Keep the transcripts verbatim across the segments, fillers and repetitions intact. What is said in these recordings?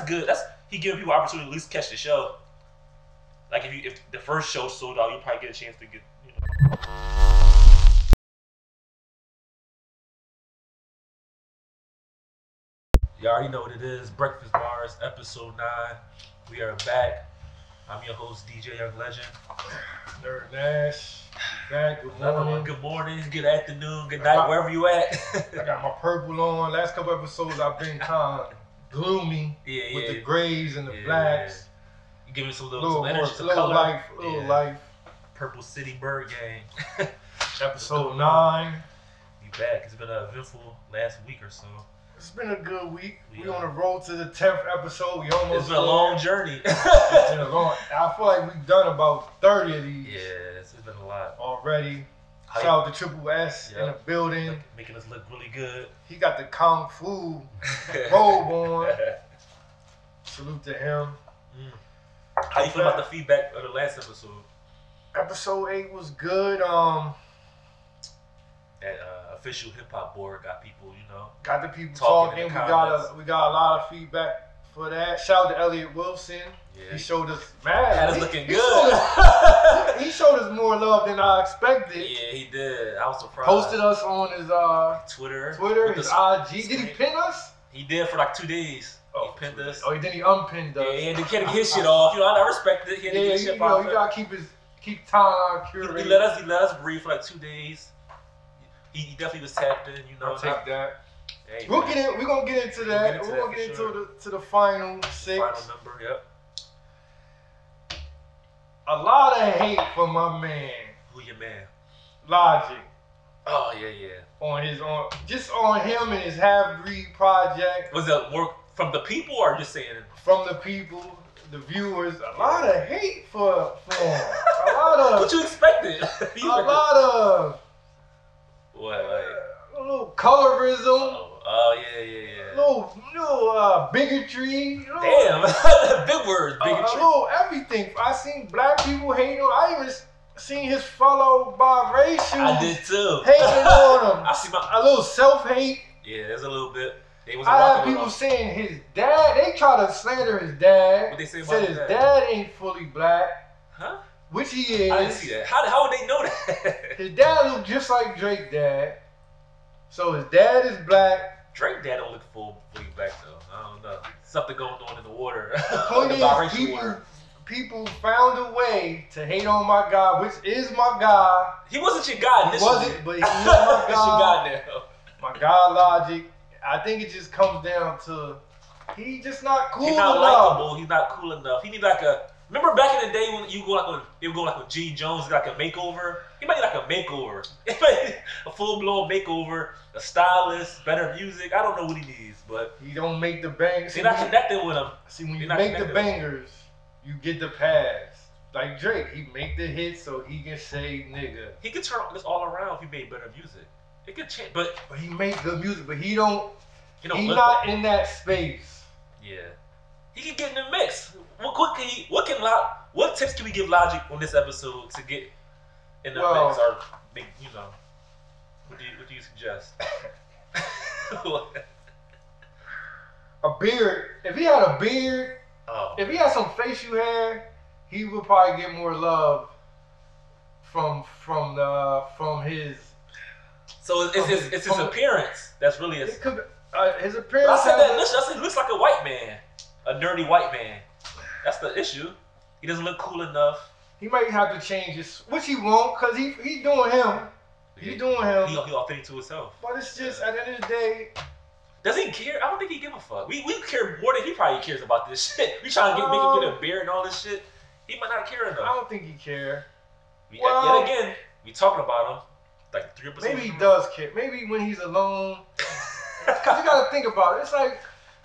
that's good. That's he giving people opportunity to at least catch the show. Like if you if the first show sold out, you probably get a chance to get, you know. You already know what it is. Breakfast Bars, episode nine. We are back. I'm your host, D J Young Legend. Nerd Nash. Back. Good morning. Good morning. Good afternoon. Good night. Got, wherever you at. I got my purple on. Last couple episodes, I've been kind of gloomy yeah, yeah, with the grays and the yeah, blacks. Yeah. You giving some little, little some energy, some little color. Life, little yeah. life. Purple City Bird Game. Episode nine. You back. It's been an eventful last week or so. It's been a good week. Yeah. We on the road to the tenth episode. We almost. It's been a long journey. It's been a long. I feel like we've done about thirty of these. Yeah, it's been a lot already. Shout out to Triple S yep. in the building, like, making us look really good. He got the kung fu robe on. Salute to him. Mm. How you feel about the feedback of the last episode? Episode eight was good. Um. That uh, official hip hop board got people, you know, got the people talking. talking. The we got a, we got a lot of feedback for that. Shout out to Elliot Wilson. Yeah. He showed us mad. That is he, looking he good. Showed us, he showed us more love than I expected. Yeah, he did. I was surprised. Posted us on his uh Twitter, Twitter, his I G. Screen. Did he pin us? He did for like two days. Oh, he pinned Twitter. us. Oh, then he unpinned us. Yeah, he had to get his shit off. You know, I respect it. He had to yeah, get his shit off. You gotta keep his keep time curated. He, he let us he let us breathe for like two days. He definitely was tapped in, you know. I'll take that. Hey, we'll man. get in. We're gonna get into that. We're gonna get into, we'll that, get into sure. the to the final six. The final number. Yep. A lot of hate for my man. Who your man? Logic. Oh yeah, yeah. On his on, just on him and his Half Breed project. Was that work from the people, or just saying it? From the people, the viewers. A lot of hate for for him. A lot of. What you expected? A lot of. What, like, uh, a little colorism. Oh, oh yeah, yeah, yeah. A little, little uh, bigotry. Little, Damn, big words, bigotry. Uh, a little everything. I seen black people hating on him. I even seen his fellow biracial. I did too. Hating on him. I see my a little self hate. Yeah, there's a little bit. They was I had people saying his dad. They try to slander his dad. What they say about said his dad? dad ain't fully black. Huh? Which he is. I didn't see that. How, how would they know that? His dad looks just like Drake's dad. So his dad is black. Drake's dad don't look fully black though. I don't know. Something going on in the water. The is, people, water. people found a way to hate on my guy, which is my guy. He wasn't your guy. He wasn't, but he is my guy. My guy Logic. I think it just comes down to he just not cool enough. He's not likable. He's not cool enough. He need like a. Remember back in the day when you go like on, they would go like with Jim Jones, like a makeover. He might be like a makeover, a full blown makeover, a stylist, better music. I don't know what he needs, but he don't make the bangers. They're not connected with him. See, when you make the bangers, you get the pass. Like Drake, he make the hits so he can say nigga. He could turn this all around if he made better music. It could change, but but he make good music, but he don't. He don't. He not in that space. Yeah. He can get in the mix. What, what can he? What can Logic? What tips can we give Logic on this episode to get in the well, mix? Or make, you know, what do you, what do you suggest? A beard. If he had a beard, oh. if he had some facial hair, he would probably get more love from from the from his. So it's his, his it's his appearance the, that's really his. It could, uh, his appearance. I said that. Looks, I said he looks like a white man. A nerdy white man. That's the issue. He doesn't look cool enough. He might have to change his, which he won't, cause he he doing him. He doing him. He, he authentic to himself. But it's just at the end of the day. Does he care? I don't think he give a fuck. We we care more than he probably cares about this shit. We trying to get um, make him get a beard and all this shit. He might not care enough. I don't think he care. We, well, yet again, we talking about him like three percent. Maybe he does care. Maybe when he's alone. Cause you gotta think about it. It's like.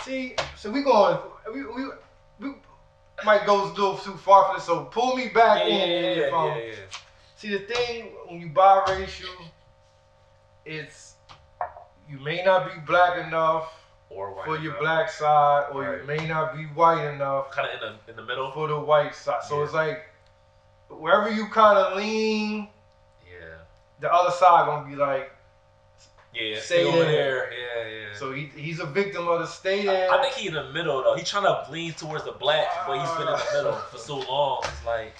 See, so we going, we, we, we might go a little too far for this, so pull me back yeah, in. Yeah, yeah, um, yeah, yeah. See, the thing, when you biracial, it's, you may not be black enough or white for enough. your black side, or right. you may not be white enough. Kind of in the, in the middle. For the white side. So yeah. it's like, wherever you kind of lean, yeah, the other side going to be like, Yeah, stay there. there. Yeah, yeah. So he he's a victim of the stay there. I, I think he in the middle though. He's trying to lean towards the black, but he's been in the middle for so long. It's like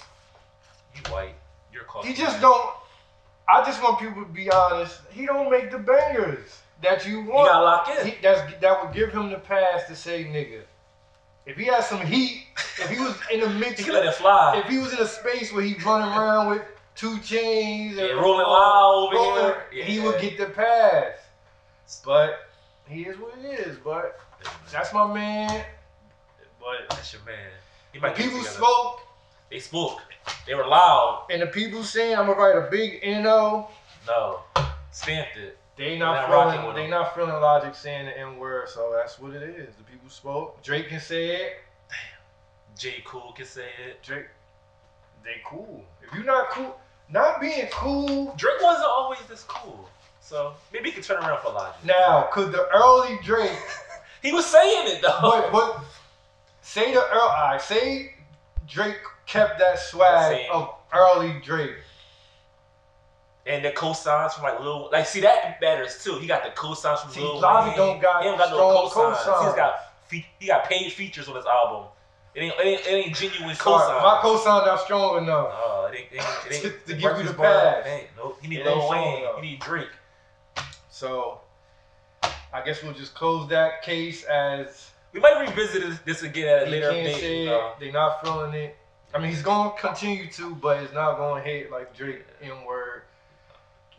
you white, you're caught. He just black. don't. I just want people to be honest. He don't make the bangers that you want. You gotta lock in. He, that's that would give him the pass to say nigga. If he had some heat, if he was in a mix, he could let it fly. If he was in a space where he running around with Two Chains and yeah, Rolling Loud over here, yeah, he would get the pass. But he is what he is. But that's my man. But that's your man. He might the people spoke. They spoke. They were loud. And the people saying, "I'm gonna write a big N O" No, stamped it. They not, not feeling. They not feeling Logic saying the N word. So that's what it is. The people spoke. Drake can say it. Damn. J. Cole can say it. Drake. They cool. If you're not cool, not being cool. Drake wasn't always this cool. So maybe he could turn around for Logic. Now, could the early Drake? He was saying it though. But, but say the early, I say Drake kept that swag Same. of early Drake. And the cosigns from like Lil, like see that matters too. He got the cosigns from see, Lil Wayne. He don't got, he don't got no cosigns. Co He's got he got paid features on his album. It ain't, it ain't, it ain't genuine cosign. My cosign not strong enough. Uh, it ain't, it ain't, it ain't, to give you the pass. Nope. He need Lil Wayne. He need Drake. So, I guess we'll just close that case as we might revisit this again at a later date. No. They're not feeling it. I mean, he's gonna continue to, but it's not gonna hit like Drake N word.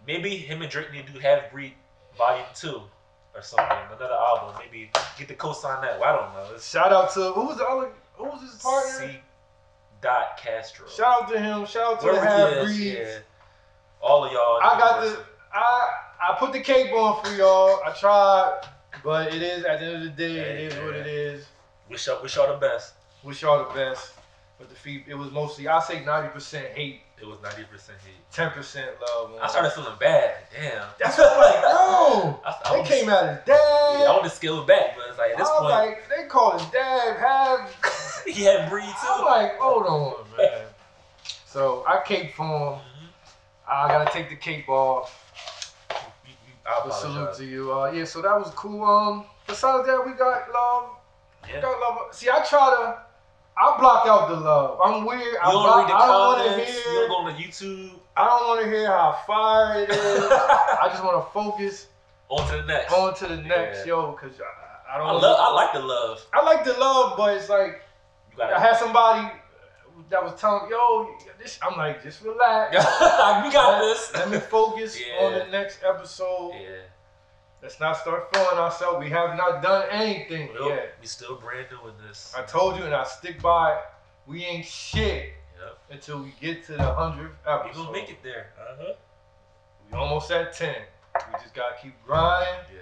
Maybe him and Drake need to do Half Breed Volume Two. Or something, another album. Maybe get the cosign that. Well, I don't know. It's shout out to who was the other? Who was his partner? C. Dot Castro. Shout out to him. Shout out to Half Breed. Yeah. All of y'all. I got the. I I put the cape on for y'all. I tried, but it is at the end of the day. Yeah, it is yeah. what it is. Wish y'all, wish y'all the best. Wish y'all the best. But the feed, it was mostly I say ninety percent hate. It was ninety percent hate. Ten percent love. Man. I started feeling bad. Damn. That's what I'm like, bro. I, I they came just, out as dad. Yeah, I want to scale it back, but it's like at this I point. I was like, they call it dad. Have he had Breed too? I'm like, hold on, man. So I cape for him. Mm-hmm. I gotta take the cape off. I salute to you. Uh, yeah. So that was cool. Um. Besides that, we got love. Yeah. We got love. See, I try to. I block out the love. I'm weird. I, block, I don't want to hear. You don't go on YouTube. I don't want to hear how fire it is. I just want to focus on to the next. On to the next, yeah. yo, because I, I don't. I, love, I like the love. I like the love, but it's like you gotta, I had somebody that was telling yo, this. I'm like, just relax. We got let, this. Let me focus yeah. on the next episode. Yeah. Let's not start fooling ourselves. We have not done anything nope. yet. We still brand new in this. I told you, and I stick by it. We ain't shit yep. until we get to the hundredth episode. We gonna make it there. Uh huh. We almost at ten. We just gotta keep grinding. Yeah.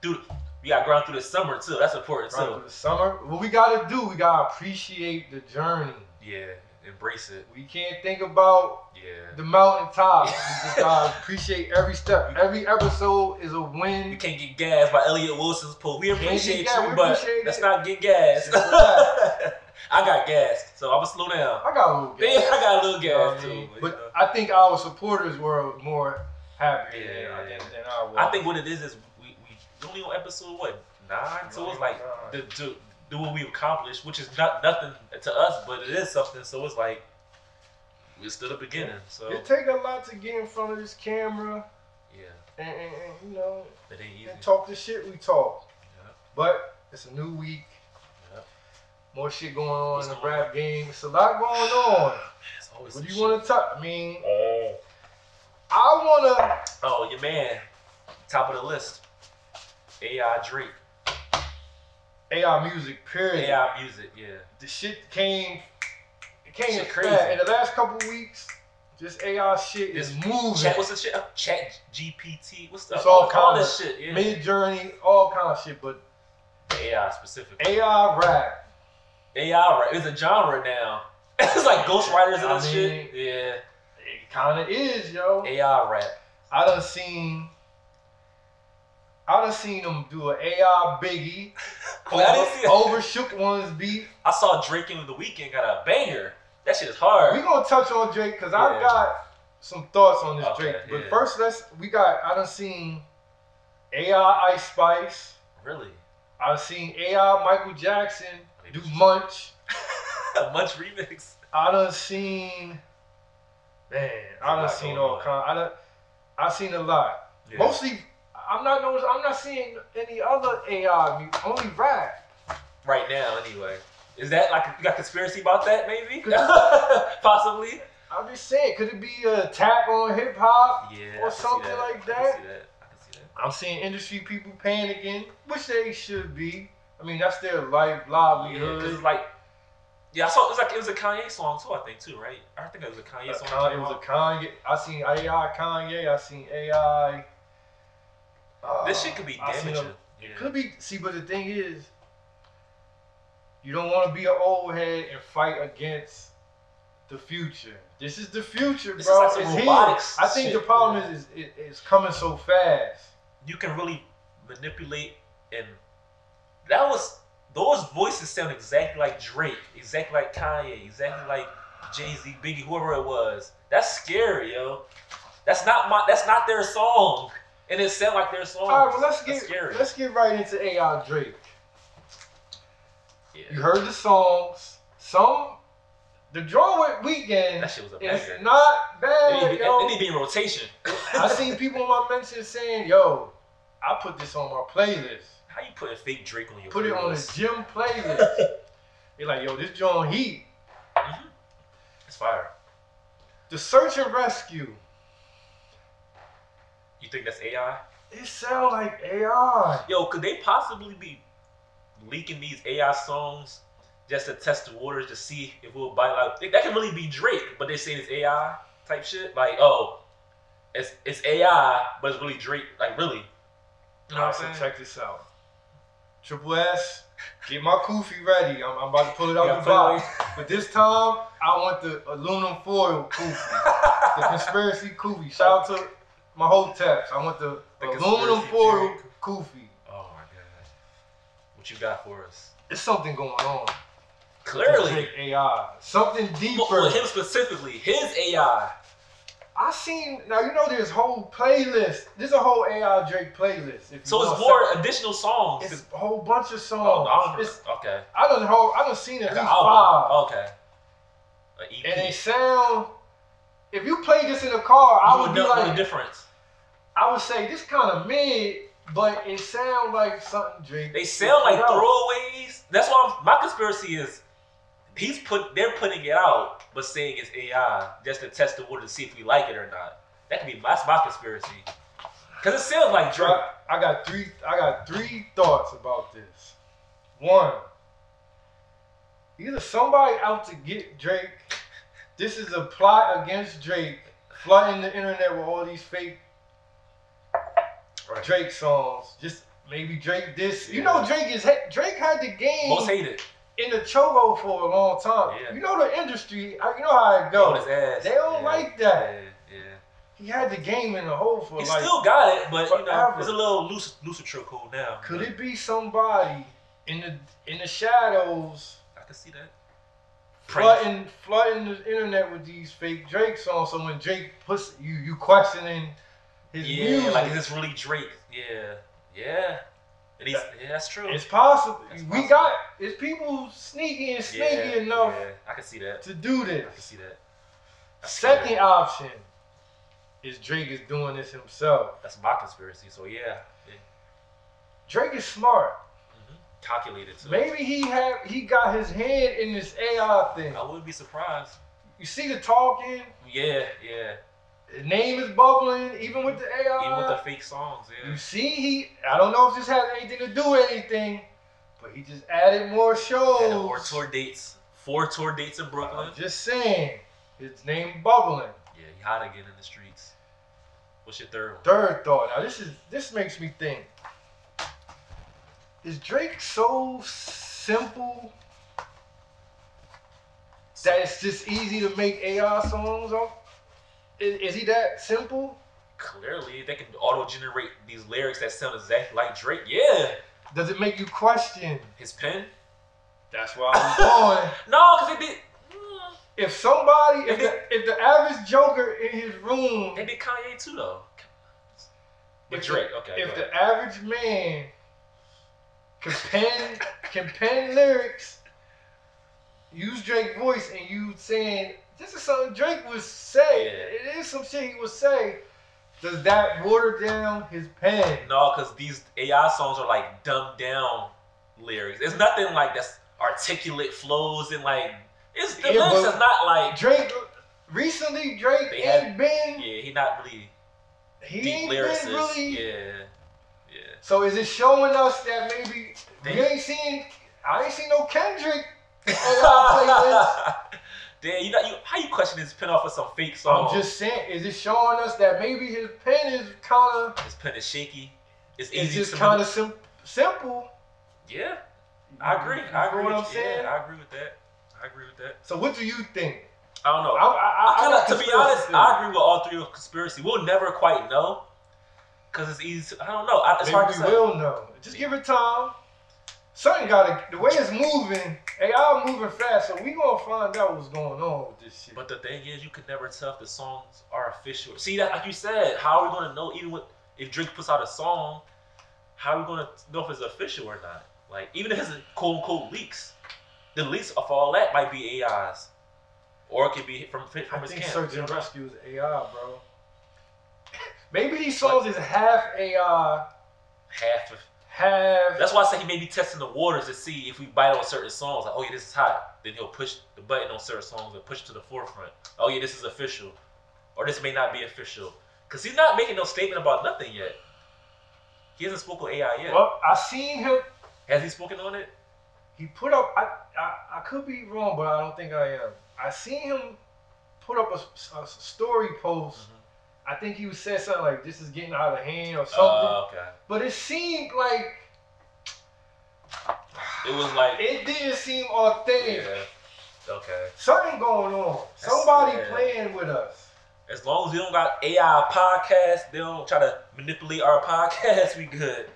Dude, we gotta grind through the summer too. That's important grind too. Through the summer. What we gotta do? We gotta appreciate the journey. Yeah. Embrace it. We can't think about yeah. the mountaintop. We just gotta appreciate every step. Every episode is a win. We can't get gassed by Elliot Wilson's pool. We appreciate you, we but appreciate let's it. not get gassed. I got gassed, so I'm gonna slow down. I got a little gas. I got a little gas yeah, too. But, but you know. I think our supporters were more happy yeah, than, yeah. than I was. I think what it is is we, we only on episode what nine, nine so it's like nine. the. the Do what we accomplished, which is not nothing to us, but it is something. So it's like we're still at the beginning. So it take a lot to get in front of this camera. Yeah, and, and, and you know, it ain't easy. And talk the shit we talk. Yeah. But it's a new week. Yeah. More shit going on What's in the rap on? game. It's a lot going on. Man, it's always what do you want to talk? I mean, oh. I wanna. Oh, your man, top of the list, A I Drake. A I music, period. A I music, yeah. The shit came, it came crazy. In the last couple weeks, just A I shit this is moving. Chat, what's the shit? Chat G P T, what's the It's all, all kind of shit, yeah. Mid Journey, all kind of shit, but. The A I specifically. A I rap. A I rap, it's a genre now. It's like ghostwriters and this shit. Yeah. It kind of is, yo. A I rap. I done seen. I done seen them do an A I Biggie, over, overshook one's beat. I saw Drake in the weekend got a banger. That shit is hard. We gonna touch on Drake because yeah. I got some thoughts on this okay, Drake. But yeah. first, let's we got I done seen A I Ice Spice. Really? I've seen A I Michael Jackson do Munch. Munch remix. I done seen, man, I done seen all kinds. I done, I seen a lot. Yeah. Mostly, I'm not noticed, I'm not seeing any other A I music, only rap. Right now, anyway. Is that like, you got conspiracy about that, maybe? Possibly? I'm just saying, could it be a attack on hip hop yeah, or something that. like that? I can see that. I can see that. I'm seeing industry people panicking, which they should be. I mean, that's their life, livelihood. Yeah, cause like, yeah, I saw it was like it was a Kanye song too. I think too, right? I think it was a Kanye song. Kanye, it was a Kanye. I seen A I Kanye. I seen A I. Uh, this shit could be damaging. Yeah. It could be. See, but the thing is, you don't want to be an old head and fight against the future. This is the future, this bro. Is like it's here. I think shit, the problem man. is, is it, it's coming so fast. You can really manipulate, and that was those voices sound exactly like Drake, exactly like Kanye, exactly like Jay Z, Biggie, whoever it was. That's scary, yo. That's not my. That's not their song, and it sounds like their song. All right, well let's that's get scary. let's get right into A I Drake. Yeah. You heard the songs. Some. The Draw With Weekend that shit was a is not bad, it need, yo. It need to be in rotation. I seen people in my mentions saying, yo, I put this on my playlist. How you put a fake Drake on your put playlist? Put it on a gym playlist. You're like, yo, this joint heat. Mm-hmm. It's fire. The Search and Rescue. You think that's A I? It sounds like A I. Yo, could they possibly be leaking these A I songs just to test the waters to see if we'll buy like that could really be Drake, but they say it's A I type shit. Like, oh, it's it's A I, but it's really Drake. Like, really. You know All what right, I'm saying? So check this out. Triple S, get my Koofy ready. I'm, I'm about to pull it out the box. But this time, I want the aluminum foil Koofy, the conspiracy Koofy. Shout out to my whole text. I want the, the aluminum foil Koofy. Oh my god, what you got for us? There's something going on. Clearly, A I, something deeper. For him specifically, his A I. I seen now. You know, there's whole playlist. There's a whole A I Drake playlist. If so, it's more separate. additional songs. It's a whole bunch of songs. Oh, no, it's, okay. I done whole. I done seen at least five. Okay. An E P. And they sound. If you play this in a car, you I would, would be know, like. The difference. I would say this kind of mid. But it sound like something Drake. They sound like throwaways. That's why I'm, my conspiracy is he's put they're putting it out, but saying it's A I just to test the water to see if we like it or not. That could be my, that's my conspiracy. Cause it sounds like Drake. I got three. I got three thoughts about this. One, either somebody out to get Drake. This is a plot against Drake, flooding the internet with all these fake. Right. Drake songs, just maybe Drake this. Yeah. You know Drake is Drake had the game most hated in the chogo for a long time. Yeah. You know the industry, you know how it goes. They don't yeah. like that. Yeah. Yeah. He had the game in the hole for. He like still got it, but forever. You know it's a little loose, looser trickle now. Could but. it be somebody in the in the shadows? I can see that. Flooding, flooding the internet with these fake Drake songs. So when Drake puts you, you questioning. His yeah, music. Like is this really Drake? Yeah, yeah, and he's, yeah, that's true. It's possible. That's we possible. got it's people sneaky and sneaky yeah, enough. Yeah, I can see that to do this. I can see that. That's Second scary. option is Drake is doing this himself. That's my conspiracy. So yeah, yeah. Drake is smart, mm-hmm. calculated too. Maybe he had he got his head in this A I thing. I wouldn't be surprised. You see the talking? Yeah, yeah. His name is bubbling, even with the A I. Even with the fake songs, yeah. You see, he, I don't know if this has anything to do with anything, but he just added more shows. Added more tour dates. Four tour dates in Brooklyn. I'm just saying, his name bubbling. Yeah, he hot again in the streets. What's your third one? Third thought. Now, this is this makes me think. Is Drake so simple that it's just easy to make A I songs on? Is, is he that simple? Clearly, they can auto-generate these lyrics that sound exactly like Drake. Yeah. Does it make you question his pen? That's why I'm going. No, because it did. If somebody, if, did, the, if the average joker in his room, they did Kanye too though. With Drake, okay. If the average man can pen can pen lyrics, use Drake's voice, and you saying this is something Drake would say. Yeah. It is some shit he would say. Does that water down his pen? No, because these A I songs are like dumbed down lyrics. There's nothing like that's articulate flows and like it's the yeah, lyrics is not like Drake. Recently, Drake ain't had, been. Yeah, he not really. He deep ain't lyricist. Been really. Yeah, yeah. So is it showing us that maybe Damn. we ain't seen? I ain't seen no Kendrick on our playlist. Damn, you know, you, how you question his pen off of some fake song? I'm just saying, is it showing us that maybe his pen is kind of... His pen is shaky. It's, it's easy. It's just kind of sim simple. Yeah, I agree. I agree with what I'm saying. Yeah, I agree with that. I agree with that. So what do you think? I don't know. I, I, I, I kinda, I to be honest, theory. I agree with all three of conspiracy. We'll never quite know because it's easy to, I don't know. I, it's maybe hard to we say. will know. Just yeah. give it time. Something got to, the way it's moving, A I moving fast, so we gonna find out what's going on with this shit. But the thing is, you could never tell if the songs are official. See, that, like you said, how are we gonna know, even with, if Drake puts out a song, how are we gonna know if it's official or not? Like, even if it's quote unquote leaks, the leaks of all that might be A Is. Or it could be from, from I his think camp. Search and Rescue is A I, bro. Maybe these songs like, is half A I. Half of Have. That's why I say he may be testing the waters to see if we bite on certain songs. Like, oh yeah, this is hot. Then he'll push the button on certain songs and push it to the forefront. Oh yeah, this is official. Or this may not be official. Because he's not making no statement about nothing yet. He hasn't spoken on A I yet. Well, I seen him. Has he spoken on it? He put up, I, I, I could be wrong, but I don't think I am. I seen him put up a, a story post. Mm-hmm. I think he said something like, this is getting out of hand or something. Uh, okay. But it seemed like... It was like... It didn't seem authentic. Yeah. Okay. Something going on. That's, Somebody yeah. playing with us. As long as we don't got A I podcasts, they don't try to manipulate our podcast, we good.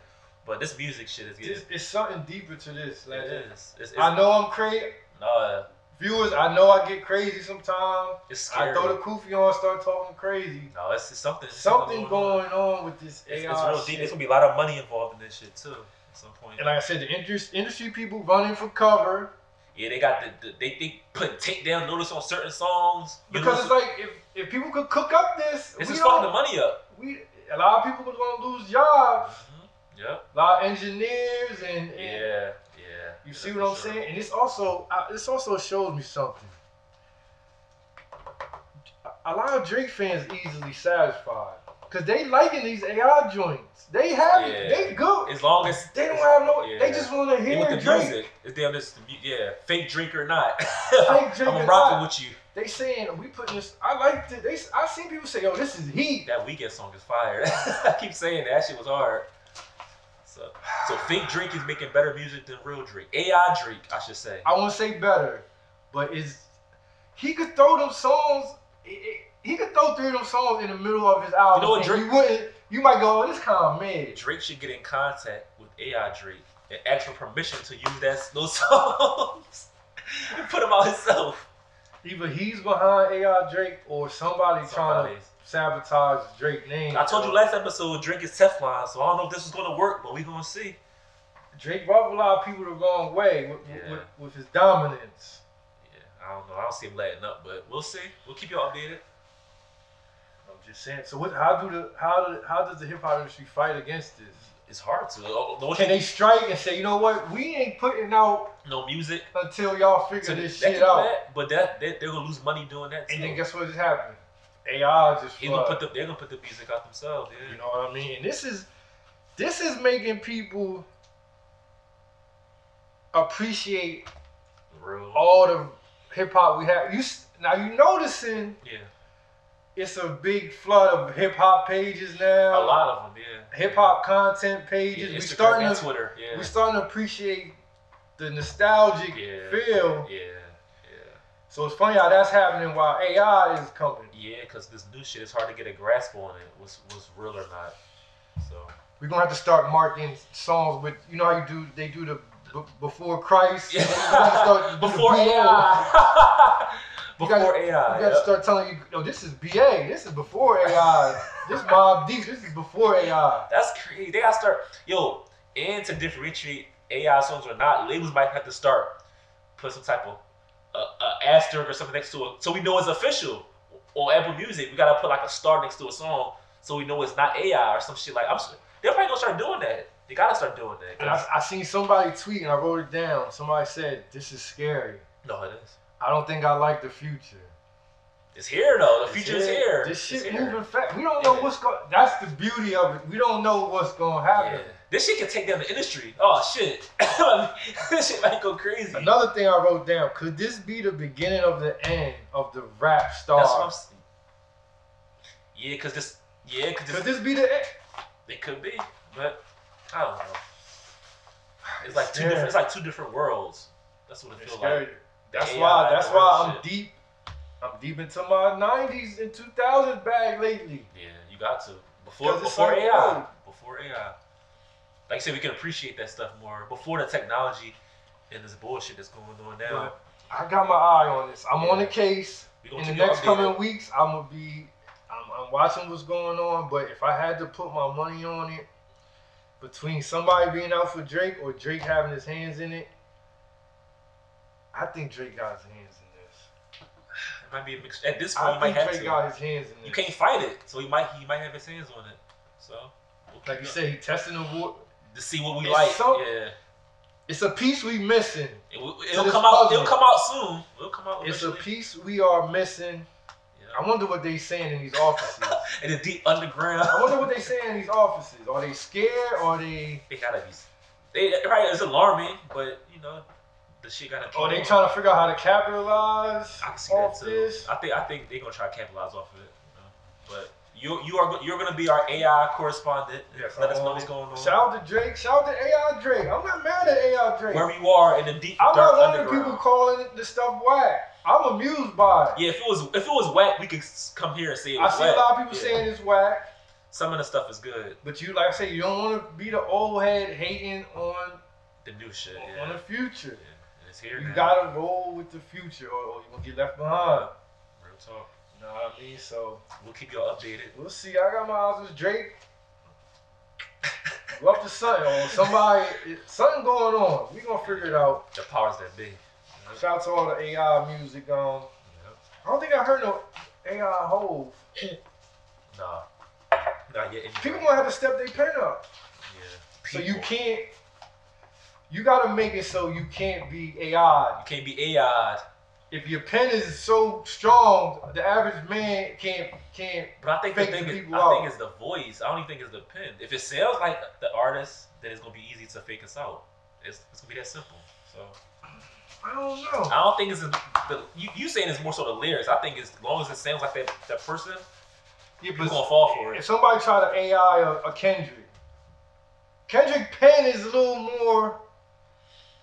But this music shit is getting... It's, it's something deeper to this. Like it it. Is. It's, it's, I know I'm crazy. No. Viewers, I know I get crazy sometimes. It's scary. I throw the kufi on, start talking crazy. No, it's, it's something. It's something something going, going on. on with this A I. It's, it's real deep. There's gonna be a lot of money involved in this shit too, at some point. And like I said, the industry industry people running for cover. Yeah, they got the, the they they put takedown notice on certain songs because it's like if if people could cook up this, this is fucking the money up. We a lot of people are gonna lose jobs. Mm-hmm. Yeah. A lot of engineers and, and yeah. Yeah, you see what I'm sure. saying? And it's also, uh, this also showed me something. A lot of Drake fans easily satisfied because they liking these A I joints. They have yeah. it. They good. As long as they don't have no, yeah. they just want to hear the Drake. Music. It's damn this, yeah, fake Drake or not. Fake Drake I'm rocking with you. They saying we putting this. I like it. They, I seen people say, "Yo, this is heat." That Weekend song is fire. I keep saying that, that shit was hard. So, so fake Drake is making better music than real Drake. A I Drake, I should say. I won't say better, but is he could throw them songs. It, it, he could throw three of them songs in the middle of his album. You know what, Drake? You wouldn't. You might go, oh, this kind of mad. Drake should get in contact with A I Drake and ask for permission to use that those songs and put them out himself. Either he's behind A I Drake or somebody Somebody's. trying to sabotage Drake's name. I told you last episode Drake is Teflon, so I don't know if this is gonna work, but we gonna see. Drake rubbed a lot of people the wrong way with, yeah. with, with his dominance. Yeah, I don't know. I don't see him letting up, but we'll see. We'll keep y'all updated. I'm just saying. So what? How do the how do, how does the hip hop industry fight against this? It's hard to. Don't Can they strike and say, you know what? We ain't putting out no music until y'all figure so this shit out. That, but that they, they're gonna lose money doing that. Too. And then guess what just happened? A I just gonna put the, they're gonna put the music out themselves. Yeah. You know what I mean? And this is this is making people appreciate Real. all the hip hop we have. You now you noticing? Yeah. It's a big flood of hip hop pages now. A lot of them, yeah. Hip hop content pages. Yeah, we starting to Twitter. Yeah. We starting to appreciate the nostalgic yeah. feel. Yeah. So it's funny how that's happening while A I is coming. Yeah, because this new shit, it's hard to get a grasp on it, what's, what's real or not. So we're going to have to start marking songs with, you know how you do, they do the b Before Christ? Yeah. Before A I. Before you gotta, A I. You got to yeah. start telling you, no, this is B A. This is before A I. This Bob D. This is before A I. That's crazy. They got to start, yo, and to differentiate A I songs or not, labels might have to start put some type of uh, uh, asterisk or something next to it, so we know it's official. Or Apple Music, we got to put like a star next to a song so we know it's not A I or some shit like. I'm they're probably gonna start doing that. They gotta start doing that. I, I seen somebody tweet and I wrote it down. Somebody said, "This is scary." No, it is. I don't think I like the future. It's here though. The it's future here. is here. This shit here. moving fast. We don't know yeah. what's going. That's the beauty of it. We don't know what's gonna happen. Yeah. This shit can take down the industry. Oh shit! This shit might go crazy. Another thing I wrote down: could this be the beginning of the end of the rap star? That's what I'm saying. Yeah, cause this. Yeah, cause this. Could this be the end? It could be, but I don't know. It's, it's like scary. two different. It's like two different worlds. That's what it feels like. That's why. That's why I'm shit. deep. I'm deep into my nineties and two thousands bag lately. Yeah, you got to before before A I. Before A I. Like I said, we can appreciate that stuff more before the technology and this bullshit that's going on now. But I got my eye on this. I'm yeah. on the case. In the next coming weeks, I'm gonna be. I'm, I'm watching what's going on. But if I had to put my money on it, between somebody being out for Drake or Drake having his hands in it, I think Drake got his hands in this. It might be a mixture. At this point, I he might think have Drake to. got his hands in this. You can't fight it, so he might he might have his hands on it. So, we'll like you said, he testing the water. To see what we it's like, some, yeah. It's a piece we missing. It, it'll come out. Puzzle. It'll come out soon. It'll come out. It's eventually. a piece we are missing. Yeah. I wonder what they saying in these offices. In the deep underground. I wonder what they saying in these offices. Are they scared? Or are they? They gotta be. They right. It's alarming, but you know, the shit gotta. Keep oh, they on. trying to figure out how to capitalize I can see off that too. this. I think. I think they gonna try to capitalize off of it. You know? But. You you are you're gonna be our A I correspondent. Yes, Let us know what's going on. Shout out to Drake. Shout out to A I Drake. I'm not mad at A I Drake. Wherever you are in the deep I'm dark not letting people calling this stuff whack. I'm amused by it. Yeah, if it was if it was whack, we could come here and say it was I see whack. a lot of people yeah. saying it's whack. Some of the stuff is good. But you like I say, you don't want to be the old head hating on the new shit on, yeah. on the future. Yeah. It's here. You now. gotta roll with the future, or, or you're gonna get left behind. Real talk. You know what I mean? So we'll keep y'all updated. We'll see. I got my eyes with Drake. Love the sun. Or somebody, something going on. We gonna figure it out. The powers that be. Mm-hmm. Shout out to all the A I music. Um, yep. I don't think I heard no A I hove. Nah, not yet. Anyway. People gonna have to step their pen up. Yeah. People. So you can't. You gotta make it so you can't be A I'd. You can't be A I'd. If your pen is so strong, the average man can't can't. But I think the thing is, I out. think it's the voice. I don't even think it's the pen. If it sounds like the artist, then it's gonna be easy to fake us out. It's, it's gonna be that simple. So I don't know. I don't think it's a, the you, you saying it's more so the lyrics. I think as long as it sounds like that that person, you're yeah, gonna fall for it. If somebody try to A I a, a Kendrick, Kendrick pen is a little more.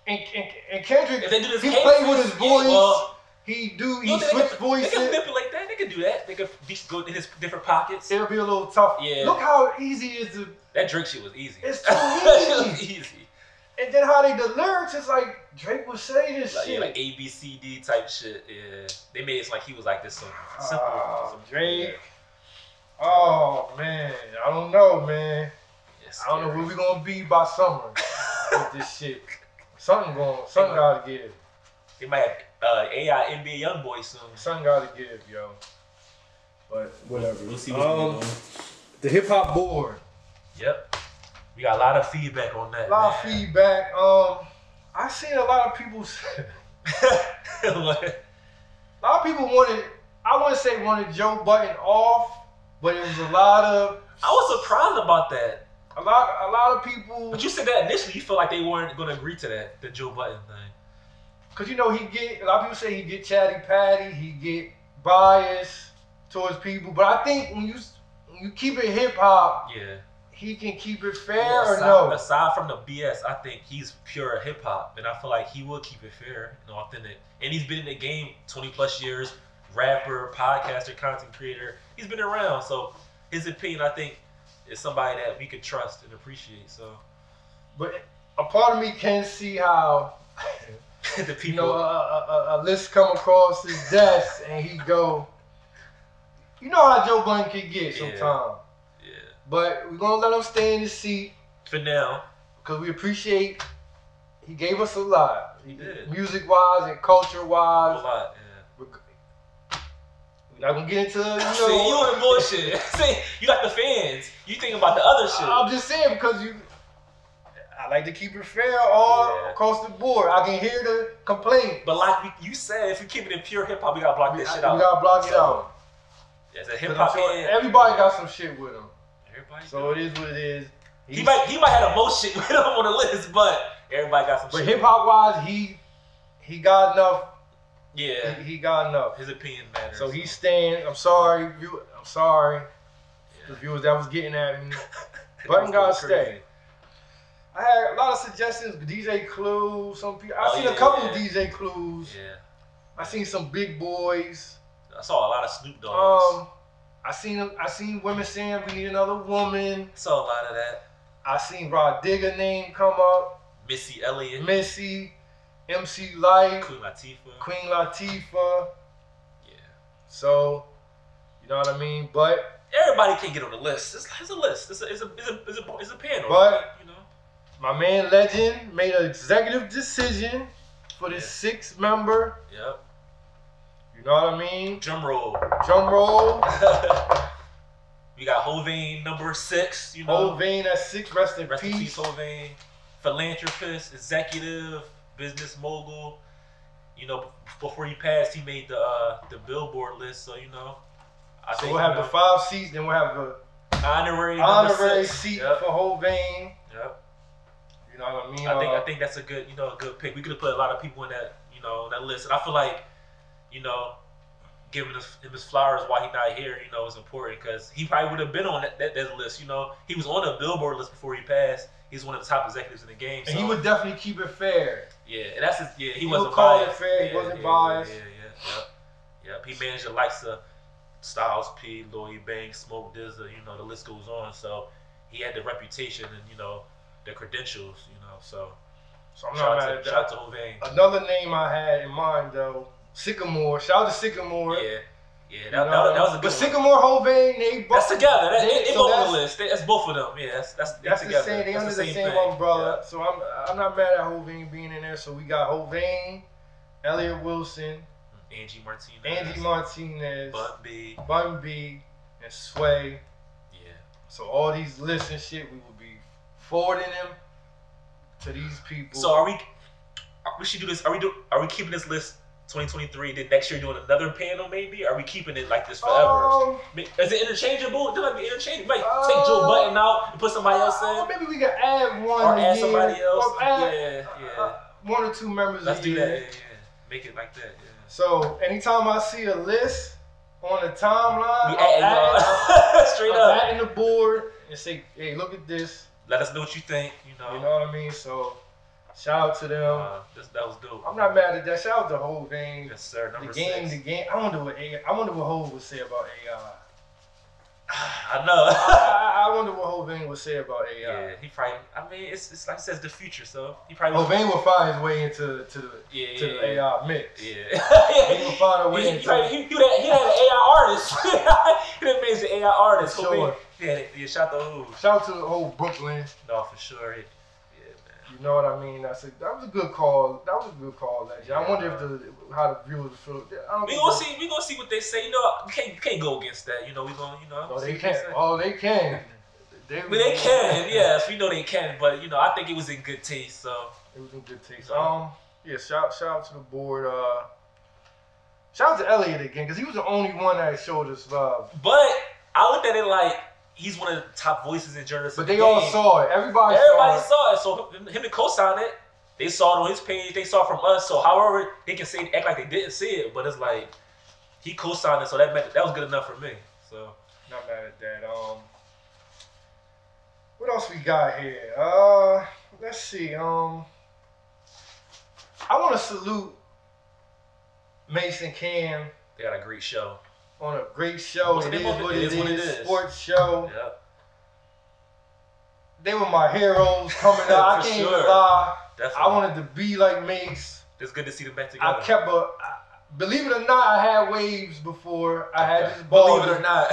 And, and, and Kendrick, if they do this he play with his voice. Yeah, well, He do, he switch voices. They can manipulate that. They can do that. They can be, go in his different pockets. It'll be a little tough. Yeah. Look how easy it is to... That Drake shit was easy. It's too easy. It was easy. And then how they, the lyrics, it's like, Drake would say this like, shit. Yeah, like A, B, C, D type shit. Yeah. They made it like he was like this some simple. Oh, some Drake. Shit. Oh, man. I don't know, man. Yes, I don't know where we going to be by summer with this shit. Something going Something got to give. They might have uh, A I N B A YoungBoy soon. Something got to give, yo. But whatever. We'll see what's going on. The hip hop board. Yep. We got a lot of feedback on that. A lot man. of feedback. Um, I seen a lot of people. What? A lot of people wanted. I wouldn't say wanted Joe Budden off, but it was a lot of. I was surprised about that. A lot. A lot of people. But you said that initially, you felt like they weren't going to agree to that, the Joe Budden thing. Cause you know he get a lot of people say he get chatty patty, he get biased towards people, but I think when you when you keep it hip hop, yeah, he can keep it fair yeah, aside, or no. Aside from the B S, I think he's pure hip hop, and I feel like he will keep it fair and authentic. And he's been in the game twenty plus years, rapper, podcaster, content creator. He's been around, so his opinion I think is somebody that we could trust and appreciate. So, but a part of me can see how. the people. You know, a, a, a list come across his desk and he go, you know how Joe Blunt can get yeah. sometimes. Yeah. But we're going to let him stay in his seat. For now. Because we appreciate, he gave us a lot. He did. Music-wise and culture-wise. A lot, yeah. We're not going to get into, you know. See, you in bullshit. See, you like the fans. You think about the other shit. I'm just saying because you... I like to keep it fair all yeah. across the board. I can hear the complaints. But like you said, if you keep it in pure hip hop, we gotta block this shit out. We gotta block so, it out. Yeah, it's a hip hop. Sure everybody got some shit with him. Everybody. So does. It is what it is. He's, he might he might have the most shit with him on the list, but everybody got some. But shit. But hip hop wise, he he got enough. Yeah. He, he got enough. His opinion matters. So he's staying. I'm sorry, you. I'm sorry, yeah. the viewers that was getting at me. Button gotta stay. I had a lot of suggestions, D J Clue, some people. I oh, seen yeah, a couple yeah. of D J Clues. Yeah. I seen some big boys. I saw a lot of Snoop Dogs. Um, I seen I seen women saying we need another woman. I saw a lot of that. I seen Rod Digger name come up. Missy Elliott. Missy, M C Light. Queen Latifah. Queen Latifah. Yeah. So, you know what I mean? But everybody can get on the list. It's, it's a list. It's a it's a it's a it's a, it's a panel. But you know. My man Legend made an executive decision for this yeah. sixth member. Yep. You know what I mean? Drum roll. Drum roll. We got Hovain number six. You know. Hovain at six. Rest in Rest peace. Rest in peace, Hovain. Philanthropist, executive, business mogul. You know, before he passed, he made the uh, the Billboard list. So you know. I so think we'll have know, the five seats, then we'll have the honorary honorary six. seat yep. for Hovain. Yep. You know what I mean? I think I think that's a good, you know, a good pick. We could have put a lot of people in that, you know, that list. And I feel like, you know, giving his, him his flowers while he's not here, you know, is important because he probably would have been on that, that, that list. You know, he was on the Billboard list before he passed. He's one of the top executives in the game. So. And he would definitely keep it fair. Yeah, and that's his, yeah. He, he wasn't biased. He would call it fair. Yeah, he wasn't yeah, biased. Yeah, yeah, yeah. Yep. Yep. He managed the likes of Styles P, Lloyd Banks, Smoke Dizza. You know, the list goes on. So he had the reputation, and you know. The credentials, you know, so. So I'm not mad at that. Shout out to Hovain. Another name I had in mind, though, Sycamore. Shout out to Sycamore. Yeah, yeah, that, that, that was a good But one. Sycamore, Hovain, they both. That's together. That, they, they so both on the list. They, that's both of them. Yeah, that's that's, that's together. The same, they that's under the same, the same umbrella. Yeah. So I'm I'm not mad at Hovain being in there. So we got Hovain, Elliot Wilson, Angie Martinez, Angie Martinez, Bun B, Bun B, and Sway. Yeah. So all these lists and shit, we will be forwarding them to these people. So are we? We should do this. Are we do? Are we keeping this list twenty twenty-three? Then next year doing another panel maybe? Are we keeping it like this forever? Um, Is it interchangeable? It might be interchangeable. Might uh, take Joe Button out and put somebody else in. Uh, maybe we can add one or add year. somebody else. Or add, yeah, yeah. Uh, one or two members. Let's do year. that. Yeah, yeah. Make it like that. Yeah. So anytime I see a list on the timeline, we add adding, straight I'm up, adding the board and say, "Hey, look at this." Let us know what you think, you know. You know what I mean? So, shout out to them. Uh, this, that was dope. I'm not mad at that. Shout out to Hovain. Yes, sir. Number the game, six. The game. I wonder what A I. I wonder what Hov would say about A I. I know. I, I, I wonder what Hovain would say about A I. Yeah, he probably. I mean, it's it's like it says the future, so he probably. Hovain would find his way into to the yeah, to yeah, the yeah. A I mix. Yeah, yeah. He would find a way he, into. He probably, he, he, had, he had an A I artist. He done made an A I artist. For sure. Yeah, yeah, shout out to who? Shout out to the old Brooklyn. No, for sure. Yeah, man. You know what I mean? That's a, that was a good call. That was a good call, Legend. Yeah, I wonder if the how the viewers feel. I don't we gonna see. We gonna see what they say. You know, you can't you can't go against that. You know, we gonna you know. No, they can't. Oh, they can. They, well, they can. Yes, we know they can. But you know, I think it was in good taste. So it was in good taste. Um, yeah. Shout shout out to the board. Uh, shout out to Elliot again because he was the only one that showed us love. But I looked at it like. He's one of the top voices in journalism. But they the all saw it. Everybody, Everybody saw it. Everybody saw it. So him to co-sign it, they saw it on his page. They saw it from us. So however they can say act like they didn't see it, but it's like he co-signed it. So that meant that was good enough for me. So not mad at that. Um, what else we got here? Uh, let's see. Um, I want to salute Mase and Cam. They got a great show. On a great show. It is what it is. Sports show. Yep. They were my heroes coming out. I can't sure. lie. Definitely. I wanted to be like Mase. It's good to see them back together. I kept a, I, believe it or not, I had waves before. I had this ball. Believe it or not.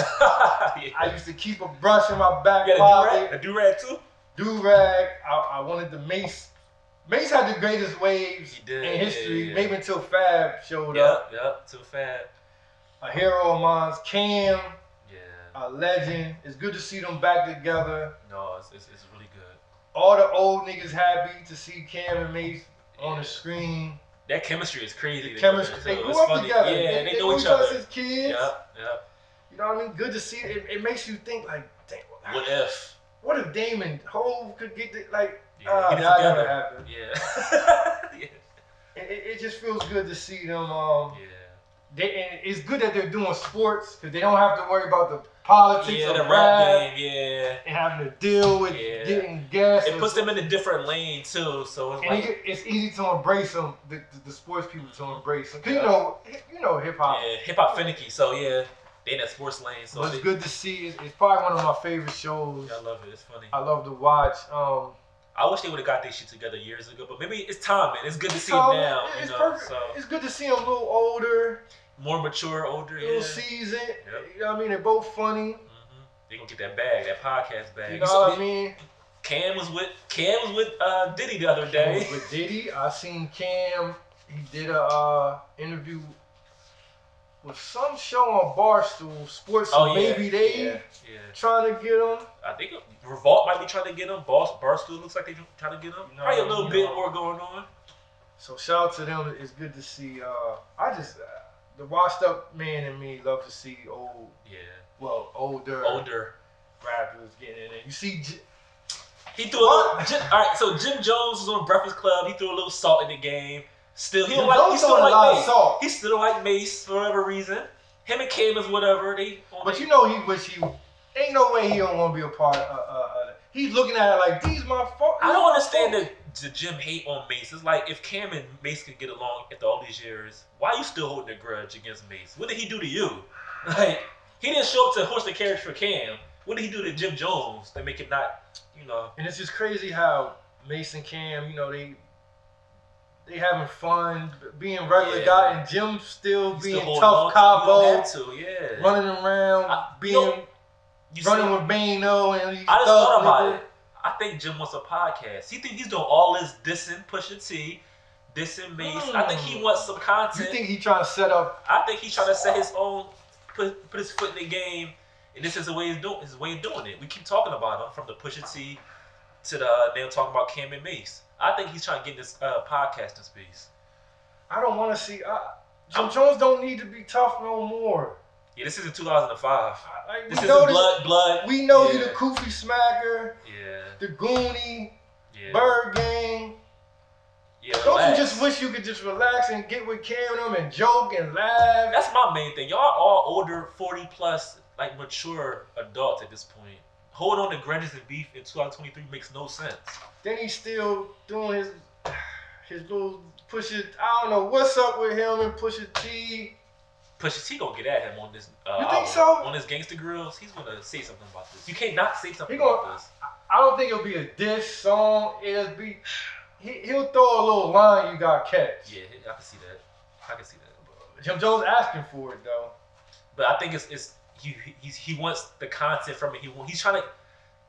Yeah. I used to keep a brush in my back pocket. A do-rag too? Do-rag. I, I wanted the Mase. Mase had the greatest waves he did. in history, yeah, yeah. maybe until Fab showed yep, up. Yep, yep, till Fab. A hero of mine, Cam. Yeah. A legend. It's good to see them back together. No, it's, it's, it's really good. All the old niggas happy to see Cam and Mase yeah. on the screen. That chemistry is crazy. The chemistry, they grew up funny. together. Yeah, they, they, they know each other. They know each other as kids. Yeah, yeah. You know what I mean? Good to see it. It, it makes you think, like, dang, what if? What if Damon Hove could get the, like, yeah, uh, get that never happened. Yeah. yeah. It, it just feels good to see them. Um, yeah. They, and it's good that they're doing sports because they don't have to worry about the politics yeah, of the rap game, yeah, and having to deal with yeah. getting gas. It puts them in a different lane too, so it's and like it, it's easy to embrace them, the, the, the sports people to embrace them. Cause yeah. you know, you know hip hop. Yeah, hip hop finicky, so yeah, they in that sports lane. So but it's they, good to see. It's, it's probably one of my favorite shows. I love it. It's funny. I love to watch. Um, I wish they would have got this shit together years ago, but maybe it's time, man. It's good to see them now. It's you know, perfect. So. It's good to see them a little older. More mature, older, yeah. Little seasoned. Yep. You know what I mean? They're both funny. Mm-hmm. They gonna get that bag, that podcast bag. You know so what I mean? Cam was with Cam was with uh, Diddy the other Cam day. Was with Diddy, I seen Cam. He did a uh, interview with some show on Barstool Sports. Oh yeah. Baby Dave. Yeah. yeah. Trying to get him. I think Revolt might be trying to get him. Barstool looks like they trying to get him. You know, Probably a little you know. bit more going on. So shout out to them. It's good to see. Uh, I just. Uh, The washed up man and me love to see old, yeah, well, older, older rappers getting in there. You see, J he threw what? a little. Jim, all right, so Jim Jones was on Breakfast Club. He threw a little salt in the game. Still, he don't like. He still don't like Mase. He still don't like Mase for whatever reason. Him and Cam is whatever they. But they, you know, he wish he ain't no way he don't want to be a part of. Uh, uh, uh, he's looking at it like these my fault. I don't understand the. The Jim hate on Mase. It's like if Cam and Mase could get along after all these years, why are you still holding a grudge against Mase? What did he do to you? Like he didn't show up to horse the carriage for Cam. What did he do to Jim Jones to make him not, you know? And it's just crazy how Mase and Cam, you know, they they having fun, being regular yeah. guy, and Jim still He's being still tough capo, to, yeah, running around, I, being you know, you running see, with Bano, and I just thought about it. I think Jim wants a podcast. He think he's doing all this dissing, Pusha T, dissing Mase. Mm. I think he wants some content. You think he trying to set up? I think he's trying to set his own, put put his foot in the game, and this is the way he's doing. His way of doing it. We keep talking about him from the Pusha T to the now talking about Cam and Mase. I think he's trying to get this uh, podcasting space. I don't want to see. I, Jim I'm, Jones don't need to be tough no more. Yeah, this isn't two thousand five. Like, this is blood, blood. We know yeah. you the Koofy Smacker, yeah. the Goonie, yeah. Bird Gang. Yeah, Don't relax. you just wish you could just relax and get with Cam and joke and laugh? That's my main thing. Y'all all older, forty plus, like mature adults at this point. Holding on to grudges and beef in two thousand twenty-three makes no sense. Then he's still doing his his little Pusha. I don't know what's up with him and Pusha T. Pusha T gonna get at him on this. Uh, you think so? On his Gangsta Grills, he's gonna say something about this. You can't not say something gonna, about this. I don't think it'll be a diss song. It'll be he, he'll throw a little line you got catch. Yeah, I can see that. I can see that. Jim Jones asking for it though. But I think it's it's he he's, he wants the content from it. He he's trying to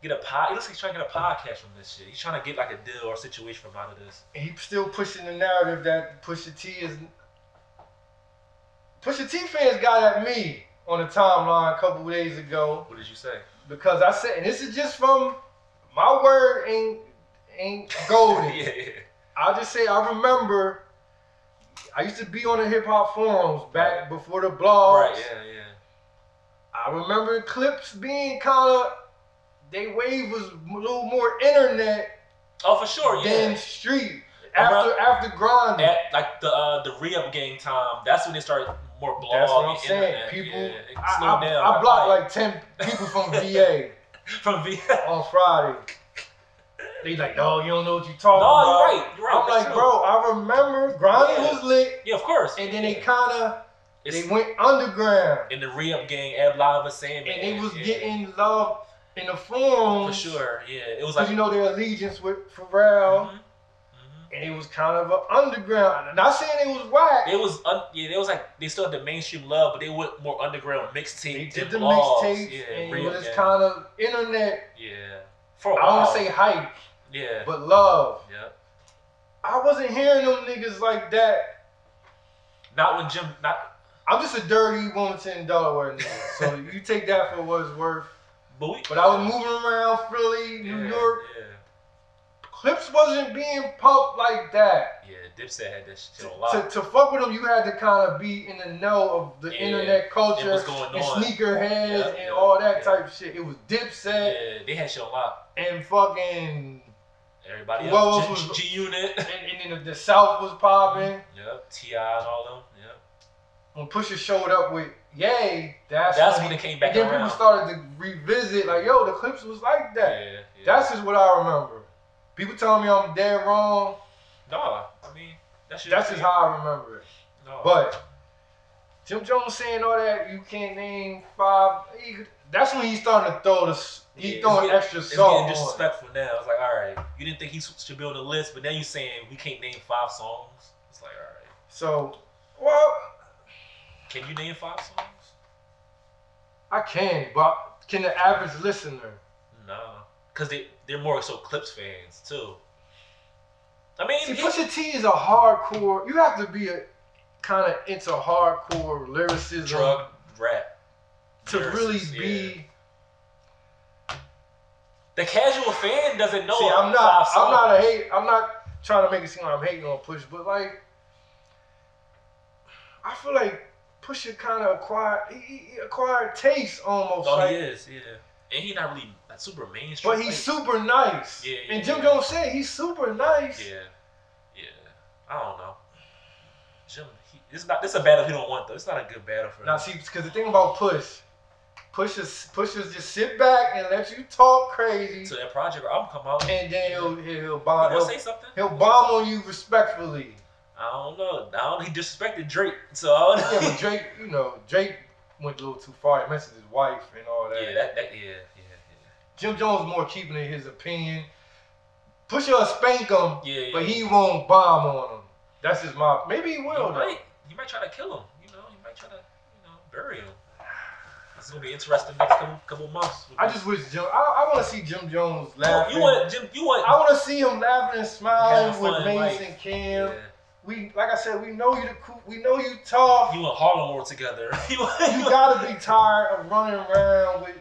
get a pod. It looks like he's trying to get a podcast from this shit. He's trying to get like a deal or a situation from out of this. And he's still pushing the narrative that Pusha T is. Pusha T fans got at me on the timeline a couple of days ago. What did you say? Because I said, and this is just from my word ain't ain't golden. yeah, yeah. I'll just say I remember I used to be on the hip hop forums back right. before the blogs. Right, yeah, yeah. I remember Clipse being kinda they wave was a little more internet oh, for sure, than yeah. street. After around, after grinding. At, like the uh, the re-up game time, that's when they started more blogging. That's what I'm saying. People, yeah, I, I, down, I, I blocked like ten people from V A. From V A? On Friday. They like, no, you don't know what you're talking no, about. No, you're right. You're right. I'm like, true. bro, I remember grinding yeah. was lit. Yeah, of course. And then yeah. they kind of, they went underground. In the re-up gang, Ab Lava, Sam. And, and they was yeah. getting love in the forums. For sure, yeah. It was like, you know, their allegiance with Pharrell. Mm-hmm. and it was kind of an underground. I'm not saying it was whack. It was un yeah. It was like they still had the mainstream love, but they went more underground mixtape. They did the mixtapes. Yeah, and it was yeah. kind of internet. Yeah. For a while. I don't say hype. Yeah. But love. Yeah. I wasn't hearing them niggas like that. Not when Jim. Not. I'm just a dirty Wilmington, Delaware nigga. So you take that for what it's worth. But, we, but I was moving around Philly, New yeah, York. Yeah. Clipse wasn't being pumped like that. Yeah, Dipset had that shit a lot. To, to fuck with them, you had to kind of be in the know of the yeah, internet culture and sneakerheads yeah, and yeah, all that yeah. type of shit. It was Dipset. Yeah, they had shit a lot. And fucking everybody else. Well, was, G Unit. And, and then the, the South was popping. Yeah, T I and all them. Yeah. When Pusha showed up with Yay, that's, that's when, when it came back. And then around. People started to revisit, like, yo, the Clipse was like that. Yeah, yeah. That's just what I remember. People telling me I'm dead wrong. Nah, I mean, that's just, that's just how I remember it. Nah. But Jim Jones saying all that, you can't name five. He, that's when he's starting to throw this. He's yeah, throwing getting, extra salt. It's getting disrespectful on it. Now. It's like, all right, you didn't think he should be on the list, but now you're saying we can't name five songs. It's like, all right. So, well. Can you name five songs? I can, but can the average listener? Nah, because they, they're more so Clipse fans, too. I mean, see, Pusha T is a hardcore, you have to be kind of into hardcore lyricism. Drug rap. To lyricist, really be... Yeah. The casual fan doesn't know. See, I'm not, five I'm not a hate, I'm not trying to make it seem like I'm hating on Push, but like, I feel like Pusha kind of acquired, he, he acquired taste almost. Oh, like, he is, yeah. And he's not really like, super mainstream. But he's like, super nice. Yeah, yeah. And Jim yeah. Jones said he's super nice. Yeah, yeah. I don't know. Jim, he, it's not. This is a battle he don't want though. It's not a good battle for him. Now see, because the thing about Push, Pusha's Pusha's just sit back and let you talk crazy. So that project album come out, and then he'll he'll, he'll bomb. He'll, he'll say something. He'll bomb on you respectfully. I don't know. I don't, he disrespected Drake, so I don't know. Yeah, but Drake, you know, Drake went a little too far. He messaged his wife and all that. Yeah, that, that yeah, yeah, yeah. Jim Jones more keeping it his opinion. Pusha will spank him, yeah, yeah, but he yeah. won't bomb on him. That's just my. Maybe he will. He might, he might try to kill him. You know, he might try to, you know, bury him. It's gonna be interesting next couple, couple months. I just wish Jim. I, I want to see Jim Jones laughing. You want Jim? You want? I want to see him laughing and smiling with Mase and Cam. Yeah. We, like I said, we know you the cool, we know you tough. You and Harlem were together. you, you gotta be tired of running around with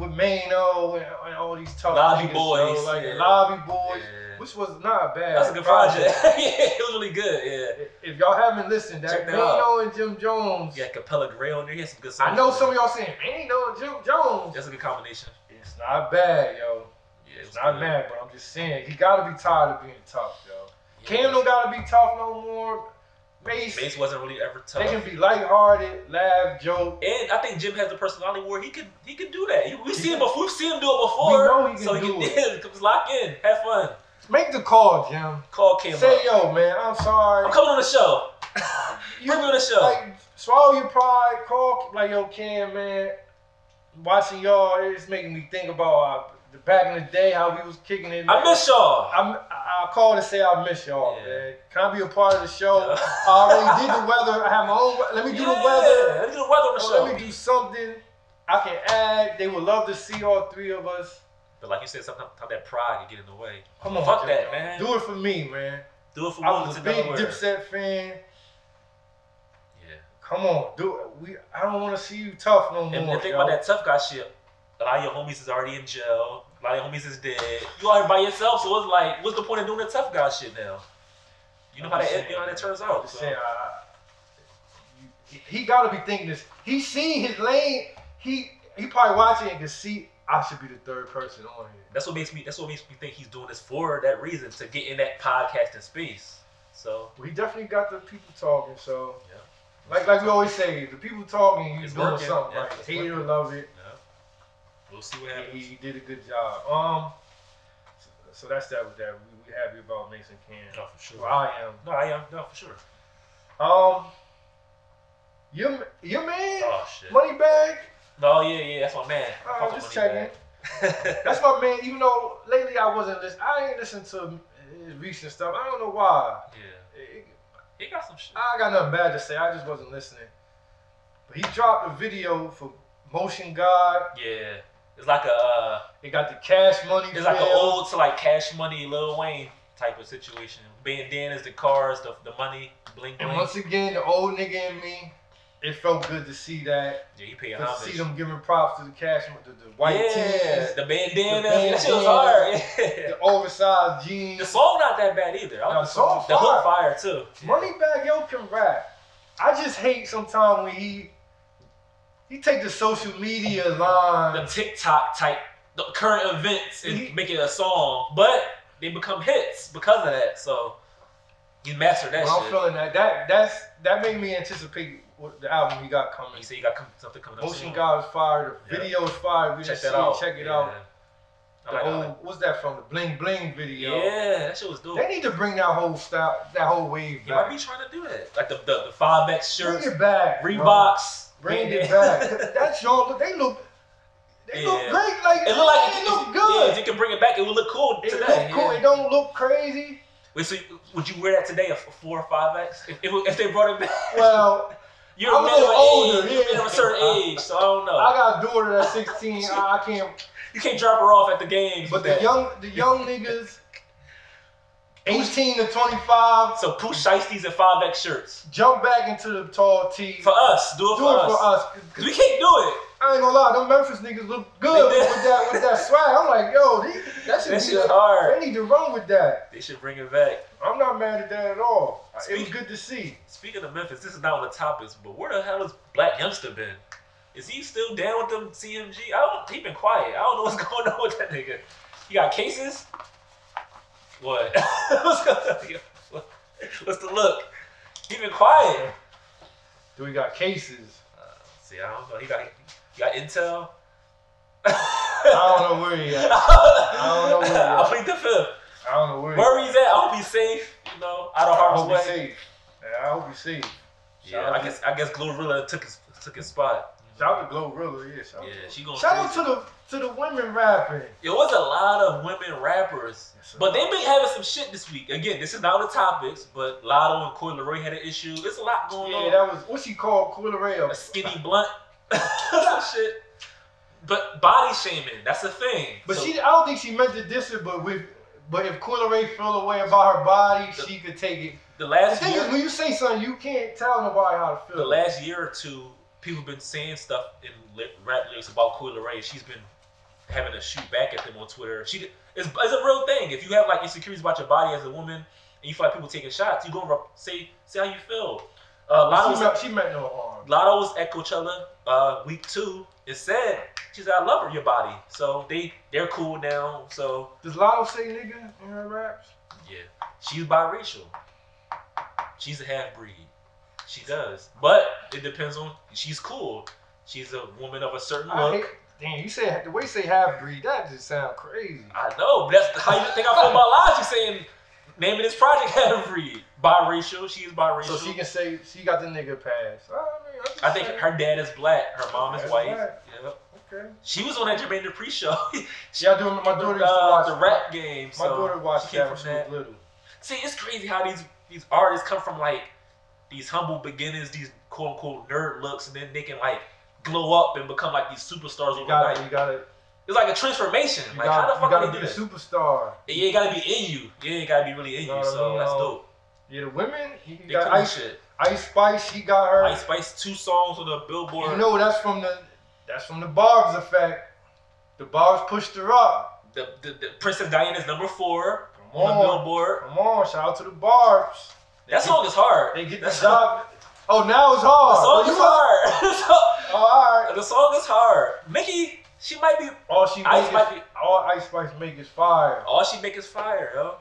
with Mano and, and all these tough Lobby niggas, Boys. So, like, yeah. Lobby Boys, yeah. which was not bad. That's a good project. project. Yeah, it was really good, yeah. If, if y'all haven't listened, that Mano and Jim Jones. Yeah, Capella Gray on there. He has some good songs. I know some of y'all saying, Mano and Jim Jones. That's a good combination. It's not bad, yo. Yeah, it's, it's not bad, but I'm just saying, you gotta be tired of being tough, yo. Cam don't gotta be tough no more. Mase, Mase wasn't really ever tough. They can be lighthearted, laugh, joke. And I think Jim has the personality where he can he can do that. We've seen him before. We've seen him do it before. We know he can so do he can, it. Just lock in, have fun. Make the call, Jim. Call Cam. Say up. Yo, man, I'm sorry. I'm coming on the show. you, Bring me on the show. Like, swallow your pride. Call like yo, Cam, man. Watching y'all, it's making me think about. Our, Back in the day, how we was kicking it. Man. I miss y'all. I I called and say I miss y'all, yeah. man. Can I be a part of the show? Yeah. I already did the weather. I have my own. Let me do yeah. the weather. Let me do the weather on the oh, show. Let me do something I can add. They would love to see all three of us. But like you said, sometimes that pride can get in the way. Come on, fuck that, man. Do it for me, man. Do it for me. I was a big Dipset fan. Yeah. Come on, do it. We. I don't want to see you tough no more. And the thing about that tough guy shit. A lot of your homies is already in jail. A lot of your homies is dead. You out here by yourself, so it's like, what's the point of doing the tough guy shit now? You know how that, you know how that turns out. So. Saying, uh, he got to be thinking this. He seen his lane. He he probably watching and can see I should be the third person on here. That's what makes me. That's what makes me think he's doing this for that reason to get in that podcasting space. So well, he definitely got the people talking. So yeah. like like we always say, the people talking, you doing working. something. Yeah, like hate it or love it. Yeah. We'll see what happens. He, he did a good job. Um, so, so that's that with that. We, we happy about Mase and Cam. No, for sure. Well, I am. No, I am. No, for sure. Um, your your man. Oh shit. Moneybag. No, yeah, yeah, that's my man. I'm uh, just checking. That's my man. Even though lately I wasn't listening, I ain't listened to his reach and stuff. I don't know why. Yeah. It, it, he got some shit. I got nothing bad to say. I just wasn't listening. But he dropped a video for Motion God. Yeah. It's like a. Uh, it got the Cash Money. It's trail. Like an old to like Cash Money, Lil Wayne type of situation. Bandanas, the cars, the the money, bling bling. And once again, the old nigga in me. It felt good to see that. Yeah, he paid homage. To see them giving props to the Cash, the, the white yeah, tees, the bandanas. That shit was hard. Yeah. The oversized jeans. The song not that bad either. No, the song the hook fire too. Moneybag Yo can rap. I just hate sometimes when he he take the social media line, the TikTok type, the current events, and he, make it a song, but they become hits because of that. So he mastered that. Well, shit. I'm feeling that. That that's that made me anticipate the album he got coming. He said he got something coming up. Motion God is fire. The yeah. video is fire. We check that out. Check it yeah. out. The like old, what's that from? The Bling Bling video. Yeah, that shit was dope. They need to bring that whole style, that whole wave back. He might be trying to do that. Like the the, the five X shirts. Bring it back. Reeboks. Bring yeah. it back. That's y'all. They look. They yeah. look great. Like it look like it look good. Yeah, if you can bring it back, it will look cool it today. It look cool. Yeah. It don't look crazy. Wait, so would you wear that today? A four or five X? If, if they brought it back. Well. You're I'm a little older. Age. You're yeah. a certain age, so I don't know. I got a daughter that's sixteen. I can't. You can't drop her off at the games. But the young, the young niggas, eighteen to twenty-five. So push shiesties and five X shirts. Jump back into the tall tee. For us, do it do for it us. For us. Cause we can't do it. I ain't gonna lie, them Memphis niggas look good with that with that swag. I'm like, yo, they, that shit, that shit hard. They need to run with that. They should bring it back. I'm not mad at that at all. Speak, it was good to see. Speaking of Memphis, this is not on the topics, but where the hell has Black Youngster been? Is he still down with them C M G? I don't. He been quiet. I don't know what's going on with that nigga. He got cases. What? What's the look? He been quiet. Do he got cases? Uh, see, I don't know. He got. You got intel? I don't know where he at. I don't know where he at. I'll plead the fifth. I don't know where he at. Where he's at, I hope he's safe. You know, out of harm's way. I hope he's safe. Yeah, I hope he's safe. Yeah, I guess I guess Glorilla took his took his spot. Shout out to Glorilla, yeah. Shout yeah, she gonna shout out to the to the women rapping. Yo, it was a lot of women rappers, yes, but they've been having some shit this week. Again, this is not the topics, but Latto and Coi Leray had an issue. It's a lot going yeah, on. Yeah, that was what she called Coi Leray a skinny blunt. Shit. But body shaming, that's the thing. But so, she, I don't think she meant to diss it, but with, but if Coi Leray felt away about her body, the, she could take it. The last the thing year, is, when you say something, you can't tell nobody how to feel. The last year or two, people have been saying stuff in rap lyrics about Coi Leray. She's been having to shoot back at them on Twitter. She, it's, it's a real thing. If you have like insecurities about your body as a woman, and you feel like people taking shots, you gonna say say how you feel. Uh, Latto she, was, she meant no harm. Latto was at Coachella uh, week two and said, she said, I love her, your body. So they, they're cool now. So does Latto say nigga in her raps? Yeah. She's biracial. She's a half breed. She does. But it depends on, she's cool. She's a woman of a certain I look. Hate, damn, you said, the way you say half breed, that just sounds crazy. I know, but that's how you think I feel about Logic saying, naming this project half breed. Biracial, she is biracial. So she can say she got the nigga pass. I, mean, I think saying. Her dad is black. Her mom is white. Yep. Okay. She was on that Jermaine Dupri show. She, yeah, I do. My daughter used to watch the rap game. My so daughter watched that when she was little. See, it's crazy how these these artists come from like these humble beginnings, these quote unquote nerd looks, and then they can like glow up and become like these superstars overnight. You got it. It's like a transformation. You like gotta, how the fuck you gotta do be this? A superstar. Yeah, it gotta be in you. Yeah, it gotta be really in you. you so know. That's dope. Yeah, the women, he they got Ice, shit. Ice Spice, he got her. Ice Spice, two songs on the Billboard. You know, that's from the that's from the Barbs effect. The Barbs pushed her up. The, the, the Princess Diana's number four Come on, on the Billboard. Come on, shout out to the Barbs. They that get, song is hard. They get the job. Oh, now it's hard. The song oh, is hard. so, all right. The song is hard. Mickey, she might be. All she Ice make might is, be, all Ice Spice make is fire. All she make is fire, yo.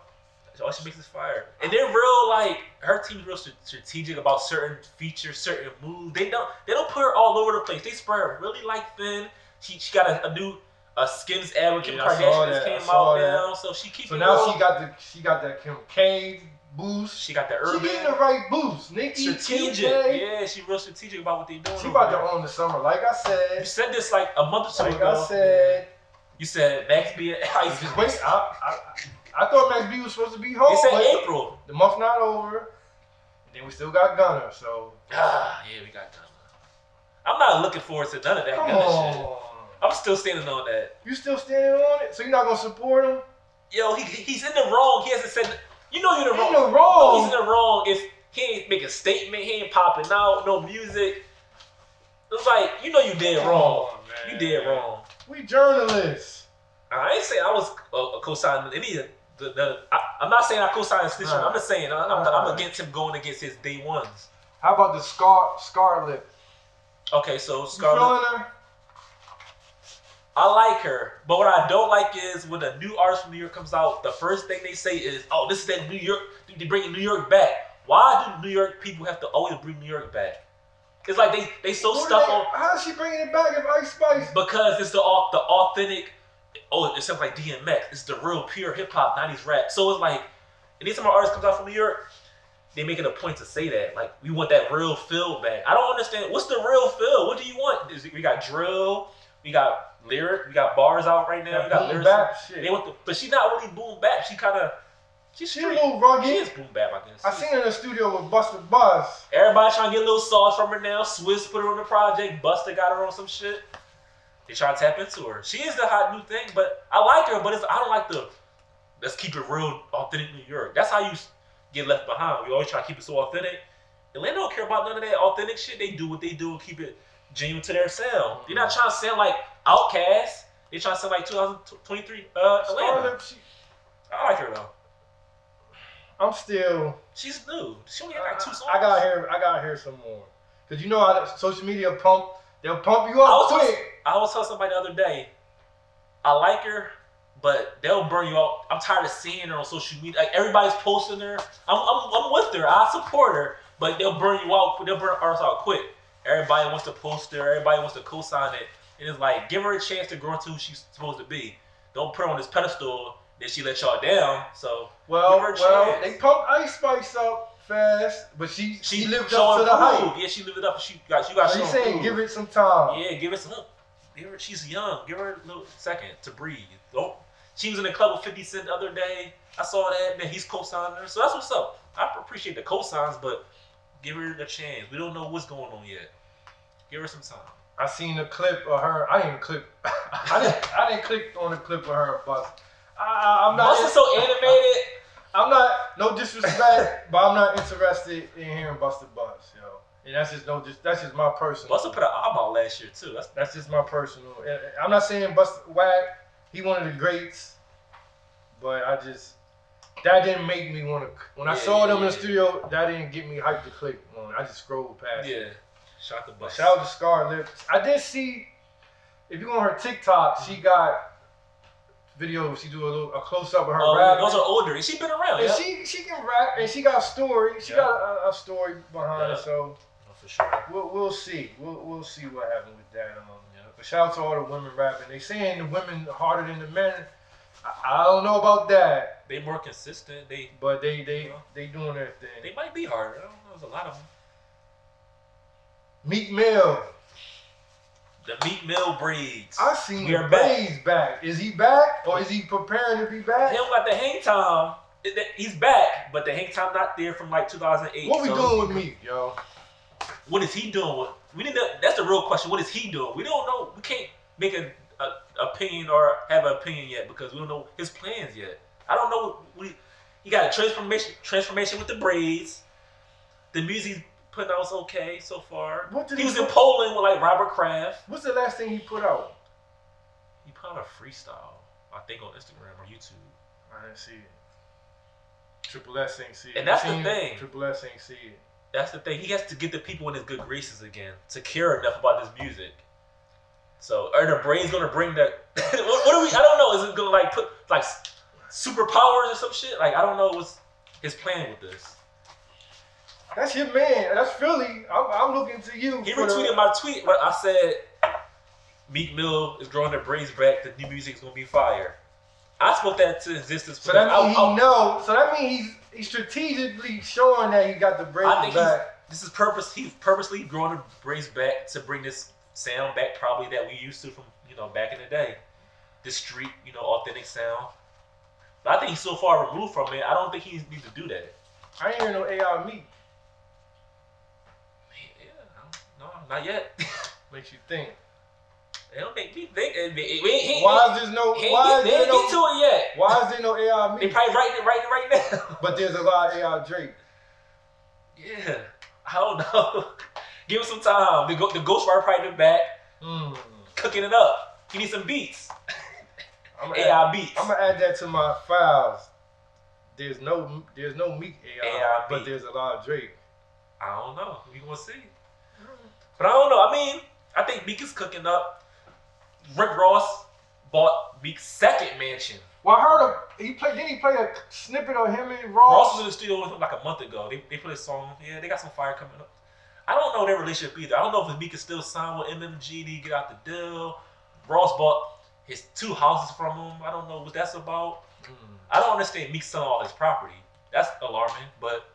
All she makes is fire, and they're real like her team's real st strategic about certain features, certain moves. They don't they don't put her all over the place. They spread her really like thin. She she got a, a new a Skims ad with Kim yeah, Kardashian came out that. now, so she keeps. So now rolling. she got the she got that Kim K boost. She got the urban. She getting the right boost, Nikki. Strategic, yeah. She real strategic about what they doing. She about to own the summer, like I said. You said this like a month or two ago. Like I said, you said Max B and Ice. Wait, I. I, I I thought Max B was supposed to be home. It's in April. The month's not over. And then we still got Gunner, so. Ah, yeah, we got Gunner. I'm not looking forward to none of that Come Gunner on. shit. I'm still standing on that. You still standing on it? So you're not going to support him? Yo, he he's in the wrong. He hasn't said. You know you're in the wrong. He's in the wrong. No, he's in the wrong if he ain't making a statement. He ain't popping out. No music. It's like, you know you did wrong. Oh, you did wrong. We journalists. I ain't saying I was a, a co-signing any of the, the I, I'm not saying I co-signed this right. I'm just saying I, I'm, right. I'm against him going against his day ones. How about the Scar Scarlett? Okay, so Scarlett. You feeling her? I like her, but what I don't like is when a new artist from New York comes out, the first thing they say is, "Oh, this is that New York. They bringing New York back." Why do New York people have to always bring New York back? It's like they they so what stuck they, on. How is she bringing it back if Ice Spice? Because it's the the authentic. Oh, it sounds like D M X. It's the real pure hip hop nineties rap. So it's like, anytime an artist comes out from New York, they make it a point to say that. Like, we want that real feel back. I don't understand. What's the real feel? What do you want? Is it, we got drill. We got lyric. We got bars out right now. That we got lyrics. Bap shit. They want the, but she's not really boom bap. She kind of. She's she a little rugged. She is boom bap, I guess. I seen her in the studio with Busta Buss. Everybody trying to get a little sauce from her now. Swiss put her on the project. Busta got her on some shit. They try to tap into her. She is the hot new thing, but I like her, but it's, I don't like the, let's keep it real, authentic New York. That's how you get left behind. We always try to keep it so authentic. Atlanta don't care about none of that authentic shit. They do what they do and keep it genuine to their sound. They're not trying to sound like Outkast. They trying to sound like two thousand twenty-three uh, Atlanta. She, I like her though. I'm still. She's new. She only had like two songs. I gotta hear. I gotta hear some more. Cause you know how social media pump. They'll pump you up quick. Just, I was telling somebody the other day. I like her, but they'll burn you out. I'm tired of seeing her on social media. Like everybody's posting her. I'm I'm, I'm with her. I support her, but they'll burn you out. They'll burn artists out quick. Everybody wants to post her. Everybody wants to co-sign it. And it's like, give her a chance to grow into who she's supposed to be. Don't put her on this pedestal that she let y'all down. So, well, give her a well, chance. They pumped Ice Spice up fast, but she she, she lived up to the hype. Yeah, she lived it up. She got you got. She's saying, food. give it some time. Yeah, give it some. Give her. She's young. Give her a little second to breathe. Don't. She was in the club with fifty cent the other day. I saw that. Man, he's co-signing her. So that's what's up. I appreciate the co-signs, but give her a chance. We don't know what's going on yet. Give her some time. I seen a clip of her. I didn't clip. I didn't. I didn't click on a clip of her bust. I, I'm not. Bust is so animated. I'm not. No disrespect, but I'm not interested in hearing Busta Buss, yo. And that's just no. Just that's just my personal. Busta put an album out last year too. That's that's just my personal. And I'm not saying Busta whack. He one of the greats, but I just. That didn't make me want to. When yeah, I saw them yeah, in the yeah. studio, that didn't get me hyped to click on. I just scrolled past. Yeah, it. Shot the bus. Shout out to Scarlett. I did see. If you go on her TikTok, mm-hmm. she got videos. She do a little a close up of her oh, rap. Those are older. And she been around. And yeah. she she can rap, and she got a story. She yeah. got a, a story behind yeah. her. So oh, for sure, we'll we'll see. We'll we'll see what happened with that. Um, yeah. But shout out to all the women rapping. They saying the women harder than the men. I, I don't know about that. They more consistent. They but they they you know, they doing their thing. They might be harder. I don't know. There's a lot of them. Meek Mill. The Meek Mill breeds. I seen the braids back. Is he back or is he preparing to be back? He don't got the hang time. He's back, but the hang time not there from like two thousand eight. What we so doing with Meek, yo? What is he doing? We need to, that's the real question. What is he doing? We don't know. We can't make an opinion or have an opinion yet because we don't know his plans yet. I don't know. We, he got a transformation, transformation with the braids. The music he's putting out is okay so far. What did he, he was in Poland with like Robert Kraft. What's the last thing he put out? He put out a freestyle, I think, on Instagram or YouTube. I didn't see it. Triple S ain't see it. And that's the thing. Triple S ain't see it. That's the thing. He has to get the people in his good graces again to care enough about his music. So, are the braids gonna bring that? what, what are we? I don't know. Is it gonna like put like? Superpowers or some shit? Like, I don't know what's his plan with this. That's your man. That's Philly. I'm, I'm looking to you. He retweeted the... my tweet where I said, Meek Mill is growing their braids back. The new music's going to be fire. I spoke that to existence. So that means he know. So that means he's, he's strategically showing that he got the braids I think back. This is purpose. He's purposely growing the braids back to bring this sound back probably that we used to from, you know, back in the day. The street, you know, authentic sound. But I think he's so far removed from it, I don't think he needs to do that. I ain't hearing no A I Meek. Yeah, no, not yet. Makes you think. They don't make me think. Why is there no? Why is there no? Get to it yet? Why is there no A I Meek? They probably writing it, writing it right now. But there's a lot of A I Drake. Yeah, I don't know. Give him some time. The, the ghostwriter probably in the back, mm. cooking it up. He needs some beats. I'm A I add, beats. I'm gonna add that to my files. There's no, there's no Meek A I, A I but beat. There's a lot of Drake. I don't know. We gonna see. But I don't know. I mean, I think Meek is cooking up. Rick Ross bought Meek's second mansion. Well, I heard him. He played. Didn't he play a snippet of him and Ross? Ross was in the studio with him like a month ago. They they put a song. Yeah, they got some fire coming up. I don't know their relationship either. I don't know if Meek is still signed with M M G. Did he get out the deal? Ross bought his two houses from him. I don't know what that's about. Mm. I don't understand Meek selling all his property. That's alarming, but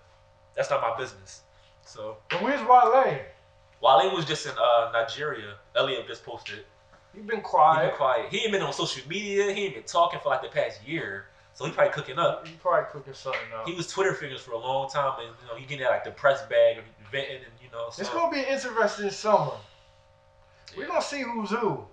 that's not my business. So. And where's Wale? Wale was just in uh, Nigeria. Elliot just posted. He been quiet. He been quiet. He ain't been on social media. He ain't been talking for like the past year. So he probably cooking up. He probably cooking something up. He was Twitter figures for a long time, and you know he getting that like the press bag of venting, and you know. So. It's gonna be an interesting summer. Yeah. We're gonna see who's who.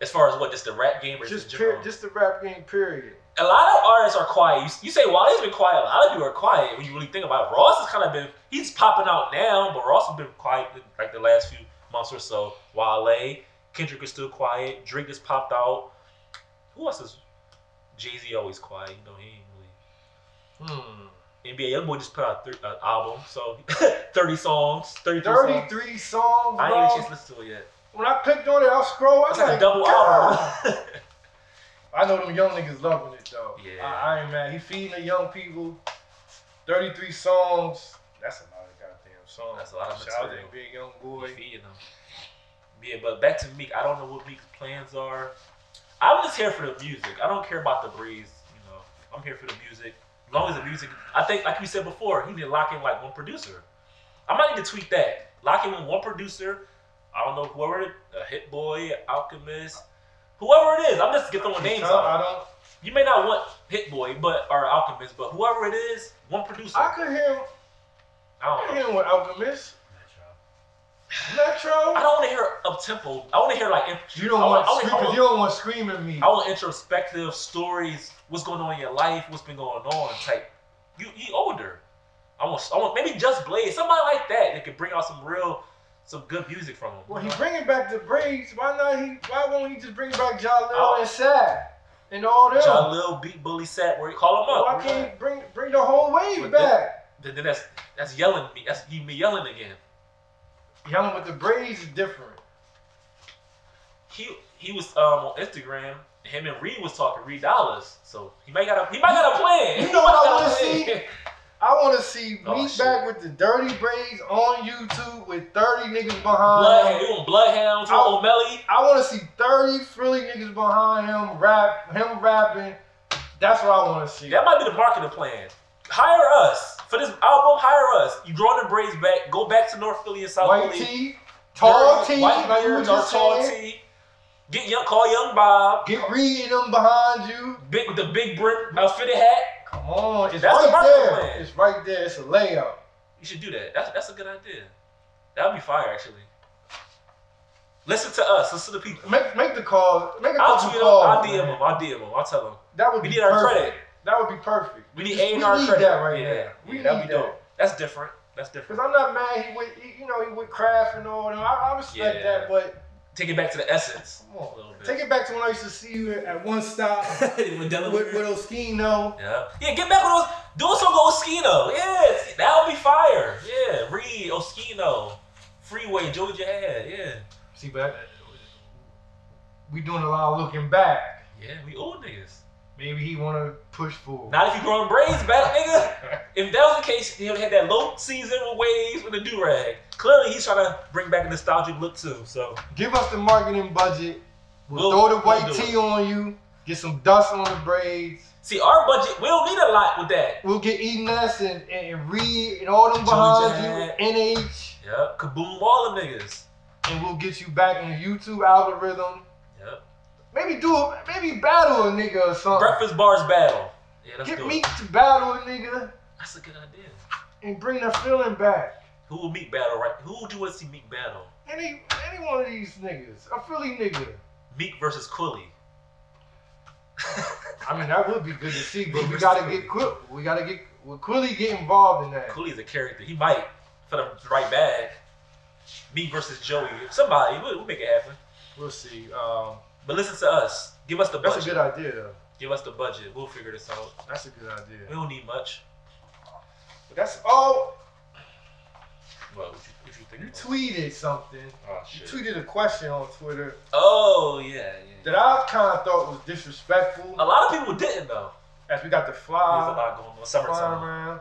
As far as what, just the rap game or just just, just the rap game period. A lot of artists are quiet. You, you say Wale's been quiet. A lot of you are quiet when you really think about it. Ross has kind of been, he's popping out now, but Ross has been quiet like the last few months or so. Wale, Kendrick is still quiet. Drake has popped out. Who else is? Jay Z always quiet. You know he ain't really. Hmm. N B A Youngboy just put out an uh, album, so thirty songs, thirty-three, thirty-three songs. songs. I ain't even just listened to it yet. When I clicked on it, I scroll. It's I was like, like a double album. I know them young niggas loving it though. Yeah. I, I ain't mad. He feeding the young people. Thirty-three songs. That's a lot of goddamn songs. That's a lot of material. Shout out to N B A Youngboy. Feeding them. Yeah, but back to Meek. I don't know what Meek's plans are. I'm just here for the music. I don't care about the breeze. You know, I'm here for the music. As long as the music, I think, like we said before, he need to lock in like one producer. I might need to tweet that. Lock in with one producer. I don't know whoever, a Hit Boy, Alchemist, whoever it is. I'm just throwing names out. I don't. You may not want Hit Boy, but or Alchemist, but whoever it is, one producer. I could hear. I don't I could know. Hear him with Alchemist. Metro. I don't want to hear up tempo. I want to hear like you don't want, want, scream, I want you don't want screaming at me. I want introspective stories. What's going on in your life? What's been going on? Type. You you older. I want I want maybe Just Blaze, somebody like that that could bring out some real some good music from him. Well, you know? He bringing back the braids. Why not? He why won't he just bring back Jalil and Sad and all them? Jalil beat Bully Sad. Where he call him up? Why can't right? he bring bring the whole wave but back? Then, then that's that's yelling me. That's you me yelling again. Yelling with the braids is different. He he was um, on Instagram. Him and Reed was talking. Reed Dollars. So he might got a he might got a plan. You know what I want to see? I want to see oh, Meek back with the dirty braids on YouTube with thirty niggas behind Bloodhound. him. You want Bloodhound? You want O'Malley? I want to see thirty frilly niggas behind him rap him rapping. That's what I want to see. That might be the marketing plan. Hire us. For this album, hire us. You drawing the braids back. Go back to North Philly and South White Philly. White T. Tall T. White beards or tall T. Get young, call Young Bob. Get Reed and them behind you. Big with the big brick uh, fitted hat. Come on. It's that's right there. Plan. It's right there. It's a layout. You should do that. That's, that's a good idea. That would be fire, actually. Listen to us. Listen to the people. Make, make the call. Make a I'll tweet them. I'll D M them. I'll D M them. I'll tell them. That would we be need perfect. Our credit. That would be perfect. We need A and R credit that right yeah. now. We yeah, that'd be that. Dope. That's different. That's different. Cause I'm not mad. He went, he, you know, he went craft and all. And I, I respect yeah. that, but take it back to the essence. Come on, a little bit. Take it back to when I used to see you at One Stop with, with, with Oskino. Yeah, yeah. Get back with those. Do some Oskino. Yeah, that'll be fire. Yeah, Reed, Oskino, Freeway, Georgia had. Yeah. See, but we doing a lot of looking back. Yeah, we old niggas. Maybe he want to push forward. Not if you growing braids back, nigga. If that was the case, he would have had that low season with waves with a do-rag. Clearly, he's trying to bring back a nostalgic look, too. So give us the marketing budget. We'll, we'll throw the white we'll tee on you. Get some dust on the braids. See, our budget, we don't need a lot with that. We'll get Enos and, and, and Reed and all them behind you. N H. Yep. Kaboom all them niggas. And we'll get you back in the YouTube algorithm. Yep. Maybe do a, maybe battle a nigga or something. Breakfast bars battle. Yeah, that's good. Get Meek to battle a nigga. That's a good idea. And bring that feeling back. Who will Meek battle, right? Who would you want to see Meek battle? Any any one of these niggas. A Philly nigga. Meek versus Quilly. I mean, that would be good to see, but we gotta get Quilly. We gotta get well, Quilly get involved in that. Quilly's a character. He might for the right bag. Meek versus Joey. Somebody. We'll, we'll make it happen. We'll see. Um, but listen to us. Give us the budget. That's a good idea, though. Give us the budget. We'll figure this out. That's a good idea. We don't need much. But that's all. Well, what you, what you think? You tweeted something. Oh, shit. You tweeted a question on Twitter. Oh, yeah, yeah. That I kind of thought was disrespectful. A lot of people didn't, though. As we got the fly. There's a lot going on. Summertime. Around.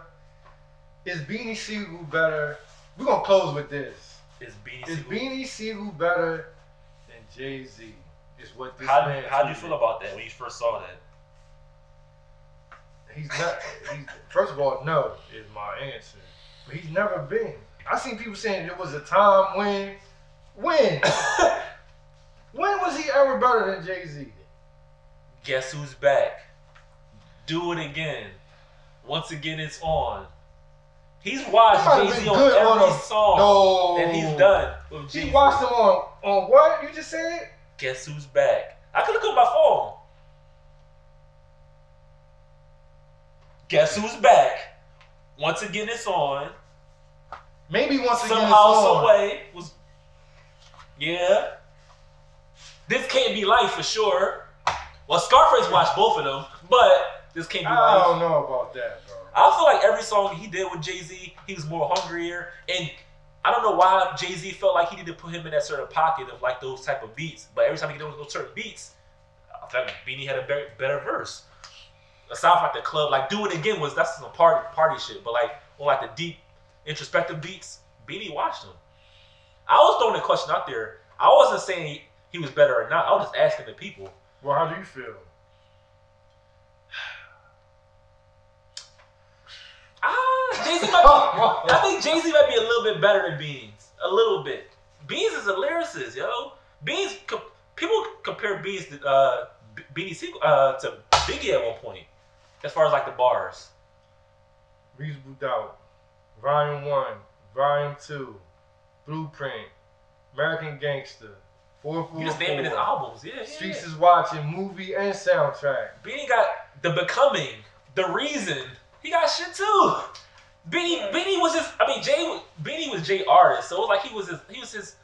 Is Beanie Sigel better? We're going to close with this. Is Beanie Sigel, is Beanie Sigel better than Jay Z? Is what this how man How did you feel about that when you first saw that? He's not. He's, first of all, no is my answer. But he's never been. I seen people saying there was a time when, when, when was he ever better than Jay Z? Guess who's back? Do it again. Once again, it's on. He's watched Jay Z on every on a, song no. that he's done with Jay Z. He watched him on on what you just said? Guess who's back? I could look up my phone. Guess who's back? Once again, it's on. Maybe once again, somehow, it's on. Somehow, some way. Was... Yeah. This can't be life for sure. Well, Scarface watched both of them, but this can't be I life. I don't know about that, bro. I feel like every song he did with Jay-Z, he was more hungrier. And I don't know why Jay-Z felt like he needed to put him in that certain pocket of like those type of beats. But every time he did those certain beats, I felt like Beanie had a better, better verse. Aside from like the club, like Do It Again was that's some party party shit, but like on like the deep introspective beats, Beanie watched them. I was throwing a question out there. I wasn't saying he, he was better or not. I was just asking the people. Well, how do you feel? Ah, Jay Z might be, I think Jay Z might be a little bit better than Beans, a little bit. Beans is a lyricist, yo. Beans com people compare Beans to uh, Beanie Sigel uh, to Biggie at one point. As far as like the bars. Reasonable Doubt, Volume one, Volume two, Blueprint, American Gangster, four four four. You just naming his albums, yeah, yeah. Streets is Watching, movie and soundtrack. Beanie got The Becoming, The Reason. He got shit too. Beanie, Beanie was just, I mean, Jay, Beanie was Jay artist, so it was like he was his, he was his,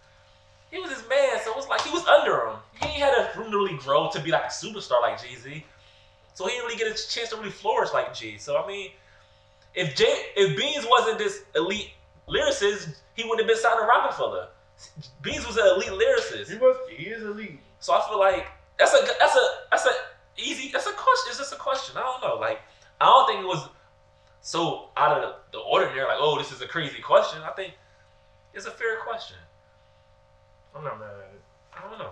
he was his man, so it was like he was under him. He ain't had a room to really grow to be like a superstar like Jay Z. So he didn't really get a chance to really flourish like Jay. So I mean, if Jay, if Beans wasn't this elite lyricist, he wouldn't have been signed to Rockefeller. Beans was an elite lyricist. He was. He is elite. So I feel like that's a that's a that's a easy that's a question. It's just a question. I don't know. Like I don't think it was so out of the ordinary. Like oh, this is a crazy question. I think it's a fair question. I'm not mad at it. I don't know.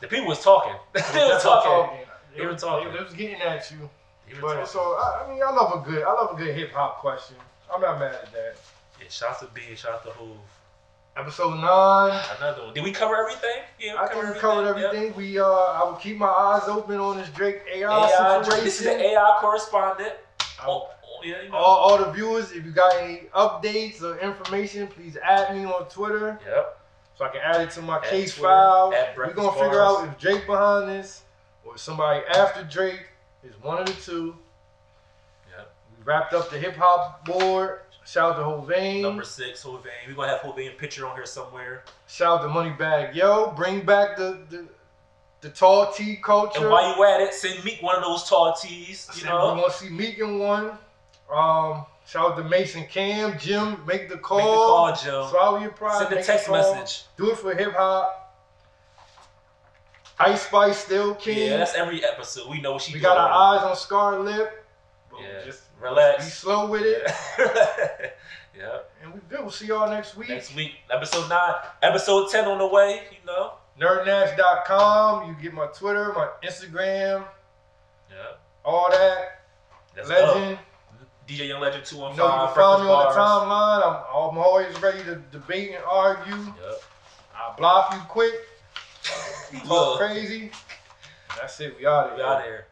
The people was talking. they were talking. talking. They, they were talking. They, they was getting at you. But, so I, I mean, I love a good, I love a good hip hop question. I'm not mad at that. Yeah, shout to B, shout to Hoove. Episode nine. Another one. Did we cover everything? Yeah, we I covered think we covered everything. everything. Yep. We, uh, I will keep my eyes open on this Drake A I, A I situation. This is the A I correspondent. Oh, oh, yeah, you know. all, all the viewers, if you got any updates or information, please add me on Twitter. Yep. So I can add it to my at case Twitter, file. We're gonna bars. figure out if Drake behind this or somebody after Drake. It's one of the two. Yep. We wrapped up the hip hop board. Shout out to Hovain. Number six, Hovain. We're going to have Hovain picture on here somewhere. Shout out to Moneybag Yo. Bring back the, the the tall tee culture. And while you at it, send Meek one of those tall tees. You know? We want to see Meek in one. Um, shout out to Mason Cam. Jim, make the call. Make the call, Jim. Swallow your pride. Send a make text message. Do it for hip hop. Ice Spice still king. Yeah, that's every episode. We know what she doing. We got our eyes on Scarlett. Yeah, just relax. Be slow with it. Yeah. And we good. We'll see y'all next week. Next week, episode nine, episode ten on the way. You know, nerd nash dot com. You get my Twitter, my Instagram. Yeah. All that. That's Legend. Up. D J Young Legend two one five. You know you can find me on the timeline. I'm, I'm always ready to debate and argue. Yep. I block you quick. Look crazy. That's it. We out of here. We out of here.